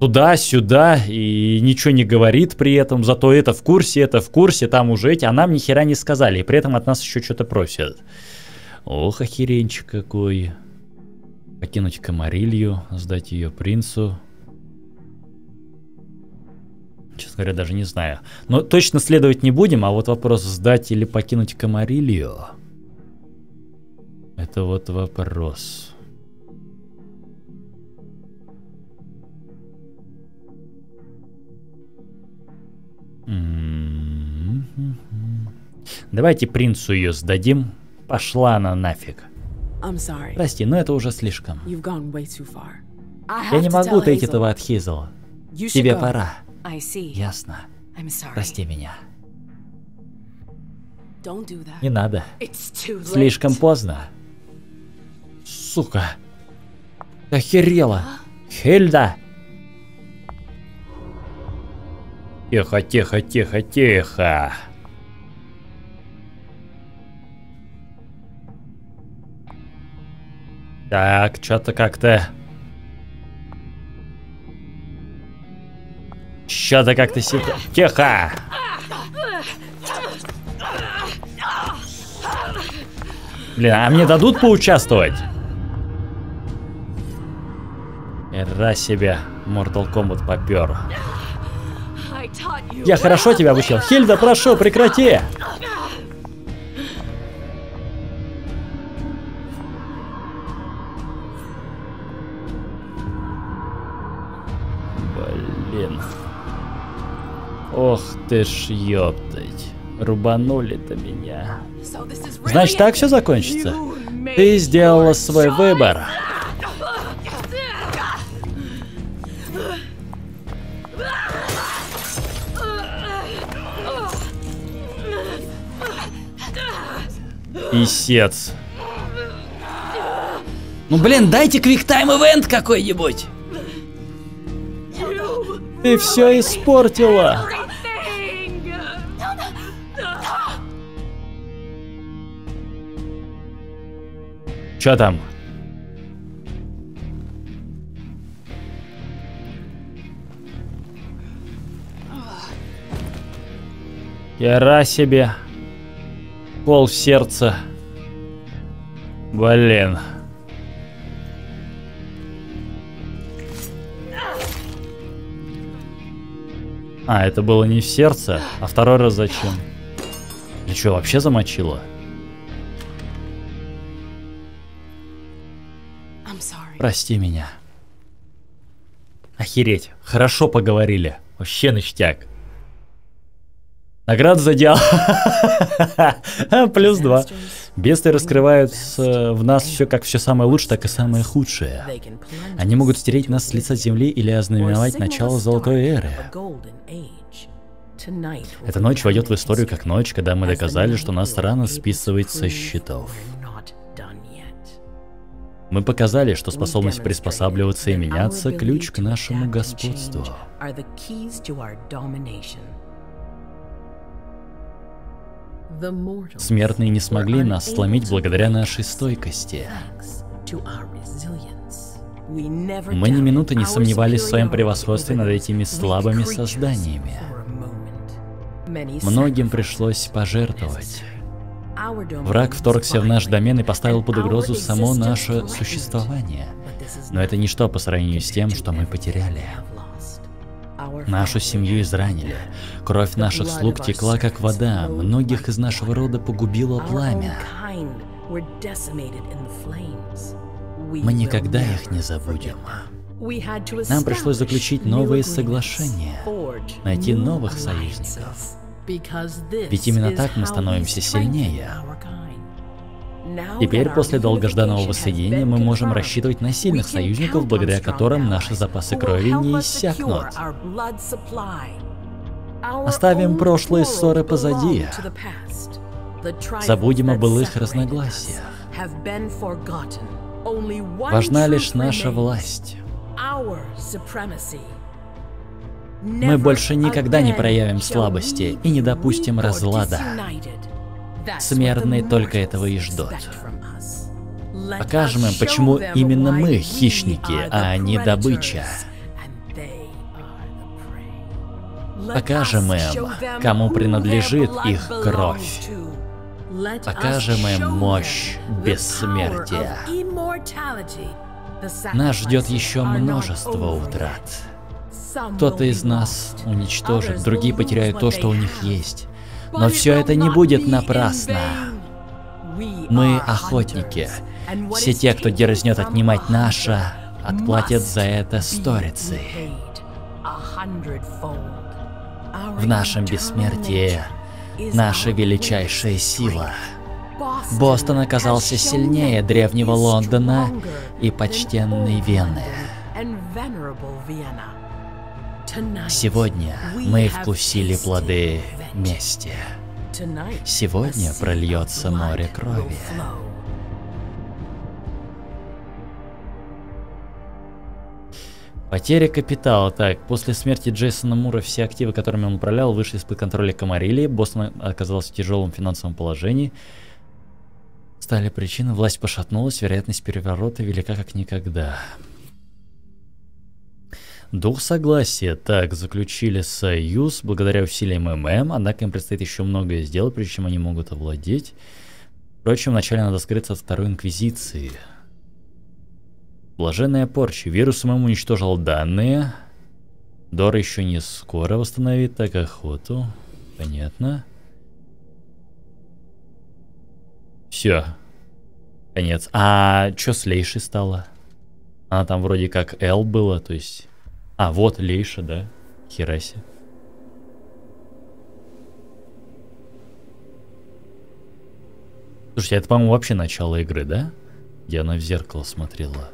Туда-сюда, и ничего не говорит при этом, зато это в курсе, там уже эти, а нам ни хера не сказали, и при этом от нас еще что-то просят. Ох, охеренчик какой. Покинуть Камарилью, сдать ее принцу. Честно говоря, даже не знаю. Но точно следовать не будем, а вот вопрос сдать или покинуть Камарилью. Это вот вопрос. Давайте принцу ее сдадим. Пошла она нафиг. Прости, но это уже слишком. Я не могу тайти этого от Хейзела. Тебе пора. Ясно. Прости меня. Не надо. Слишком поздно. Сука. Охерела. Хильда. Тихо, тихо, тихо, тихо. Так, что-то как-то... Что-то как-то... Тихо! Блин, а мне дадут поучаствовать? Раз себе Mortal Kombat попер. Я хорошо тебя обучил. Хильда, прошу, прекрати! Блин. Ох ты ж ёптать. Рубанули-то меня. Значит, так все закончится? Ты сделала свой выбор. Писец. Ну блин, дайте квик-тайм-эвент какой-нибудь. Ты все испортила. Чё там? Яра себе. Пол в сердце. Блин. А, это было не в сердце, а второй раз зачем? Ты что, вообще замочила? Прости меня. Охереть. Хорошо поговорили. Вообще ништяк. Награда за диалог. +2. Бесты раскрывают в нас все как все самое лучшее, так и самое худшее. Они могут стереть нас с лица земли или ознаменовать начало золотой эры. Эта ночь войдет в историю как ночь, когда мы доказали, что нас рано списывать со счетов. Мы показали, что способность приспосабливаться и меняться – ключ к нашему господству. Смертные не смогли нас сломить благодаря нашей стойкости. Мы ни минуты не сомневались в своем превосходстве над этими слабыми созданиями. Многим пришлось пожертвовать. Враг вторгся в наш домен и поставил под угрозу само наше существование. Но это ничто по сравнению с тем, что мы потеряли. Нашу семью изранили. Кровь наших слуг текла, как вода. Многих из нашего рода погубило пламя. Мы никогда их не забудем. Нам пришлось заключить новые соглашения, найти новых союзников. Ведь именно так мы становимся сильнее. Теперь, после долгожданного воссоединения, мы можем рассчитывать на сильных союзников, благодаря которым наши запасы крови не иссякнут. Оставим прошлые ссоры позади. Забудем о былых разногласиях. Важна лишь наша власть. Мы больше никогда не проявим слабости и не допустим разлада. Смертные только этого и ждут. Покажем им, почему именно мы хищники, а не добыча. Покажем им, кому принадлежит их кровь. Покажем им мощь бессмертия. Нас ждет еще множество утрат. Кто-то из нас уничтожит, другие потеряют то, что у них есть. Но все это не будет напрасно. Мы охотники. Все те, кто дерзнет отнимать наше, отплатят за это сторицей. В нашем бессмертии наша величайшая сила. Бостон оказался сильнее древнего Лондона и почтенной Вены. Сегодня мы вкусили плоды мести. Сегодня прольется море крови. Потеря капитала. Так, после смерти Джейсона Мура все активы, которыми он управлял, вышли из-под контроля Камарильи. Бостон оказался в тяжелом финансовом положении. Стали причины, власть пошатнулась, вероятность переворота велика как никогда. Дух согласия. Так, заключили союз благодаря усилиям ММ, однако им предстоит еще многое сделать, прежде чем они могут овладеть. Впрочем, вначале надо скрыться от второй инквизиции. Блаженная порча. Вирус ММ уничтожил данные. Дор еще не скоро восстановит, так охоту. Понятно. Все. Конец. А что с Лейшей стало? Она там вроде как Л была, то есть... А, вот Лейша, да? Хераси. Слушайте, это, по-моему, вообще начало игры, да? Где она в зеркало смотрела.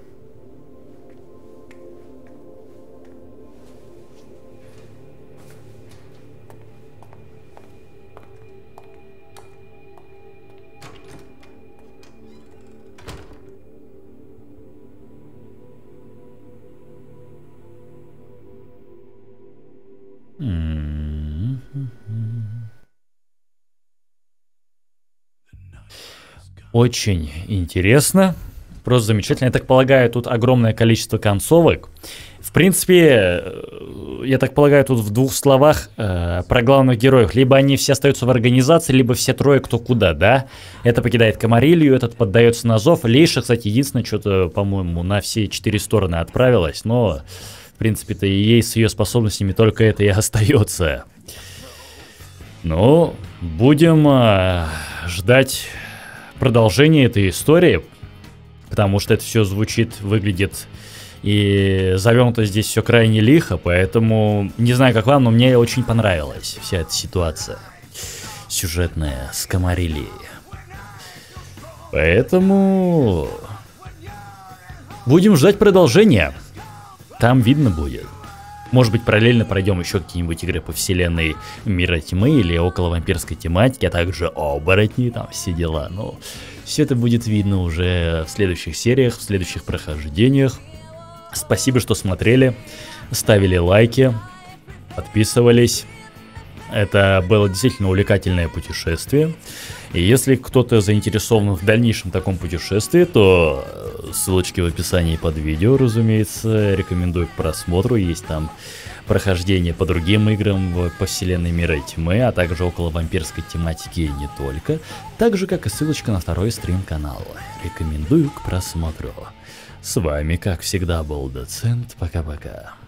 Очень интересно. Просто замечательно. Я так полагаю, тут огромное количество концовок. В принципе, я так полагаю, тут в двух словах про главных героев. Либо они все остаются в организации, либо все трое кто куда, да? Это покидает Камарилью, этот поддается на зов. Лейша, кстати, единственное, что-то, по-моему, на все 4 стороны отправилась. Но, в принципе-то, ей с ее способностями только это и остается. Ну, будем ждать... продолжение этой истории, потому что это все звучит, выглядит и завернуто здесь все крайне лихо, поэтому не знаю, как вам, но мне очень понравилась вся эта ситуация сюжетная с Камарильей. Поэтому будем ждать продолжения, там видно будет. Может быть, параллельно пройдем еще какие-нибудь игры по вселенной Мира Тьмы или около вампирской тематики, а также оборотни, там все дела. Но все это будет видно уже в следующих сериях, в следующих прохождениях. Спасибо, что смотрели, ставили лайки, подписывались. Это было действительно увлекательное путешествие. И если кто-то заинтересован в дальнейшем таком путешествии, то ссылочки в описании под видео, разумеется, рекомендую к просмотру. Есть там прохождение по другим играм по вселенной Мира Тьмы, а также около вампирской тематики и не только. Так же, как и ссылочка на второй стрим канала. Рекомендую к просмотру. С вами, как всегда, был Доцент. Пока-пока.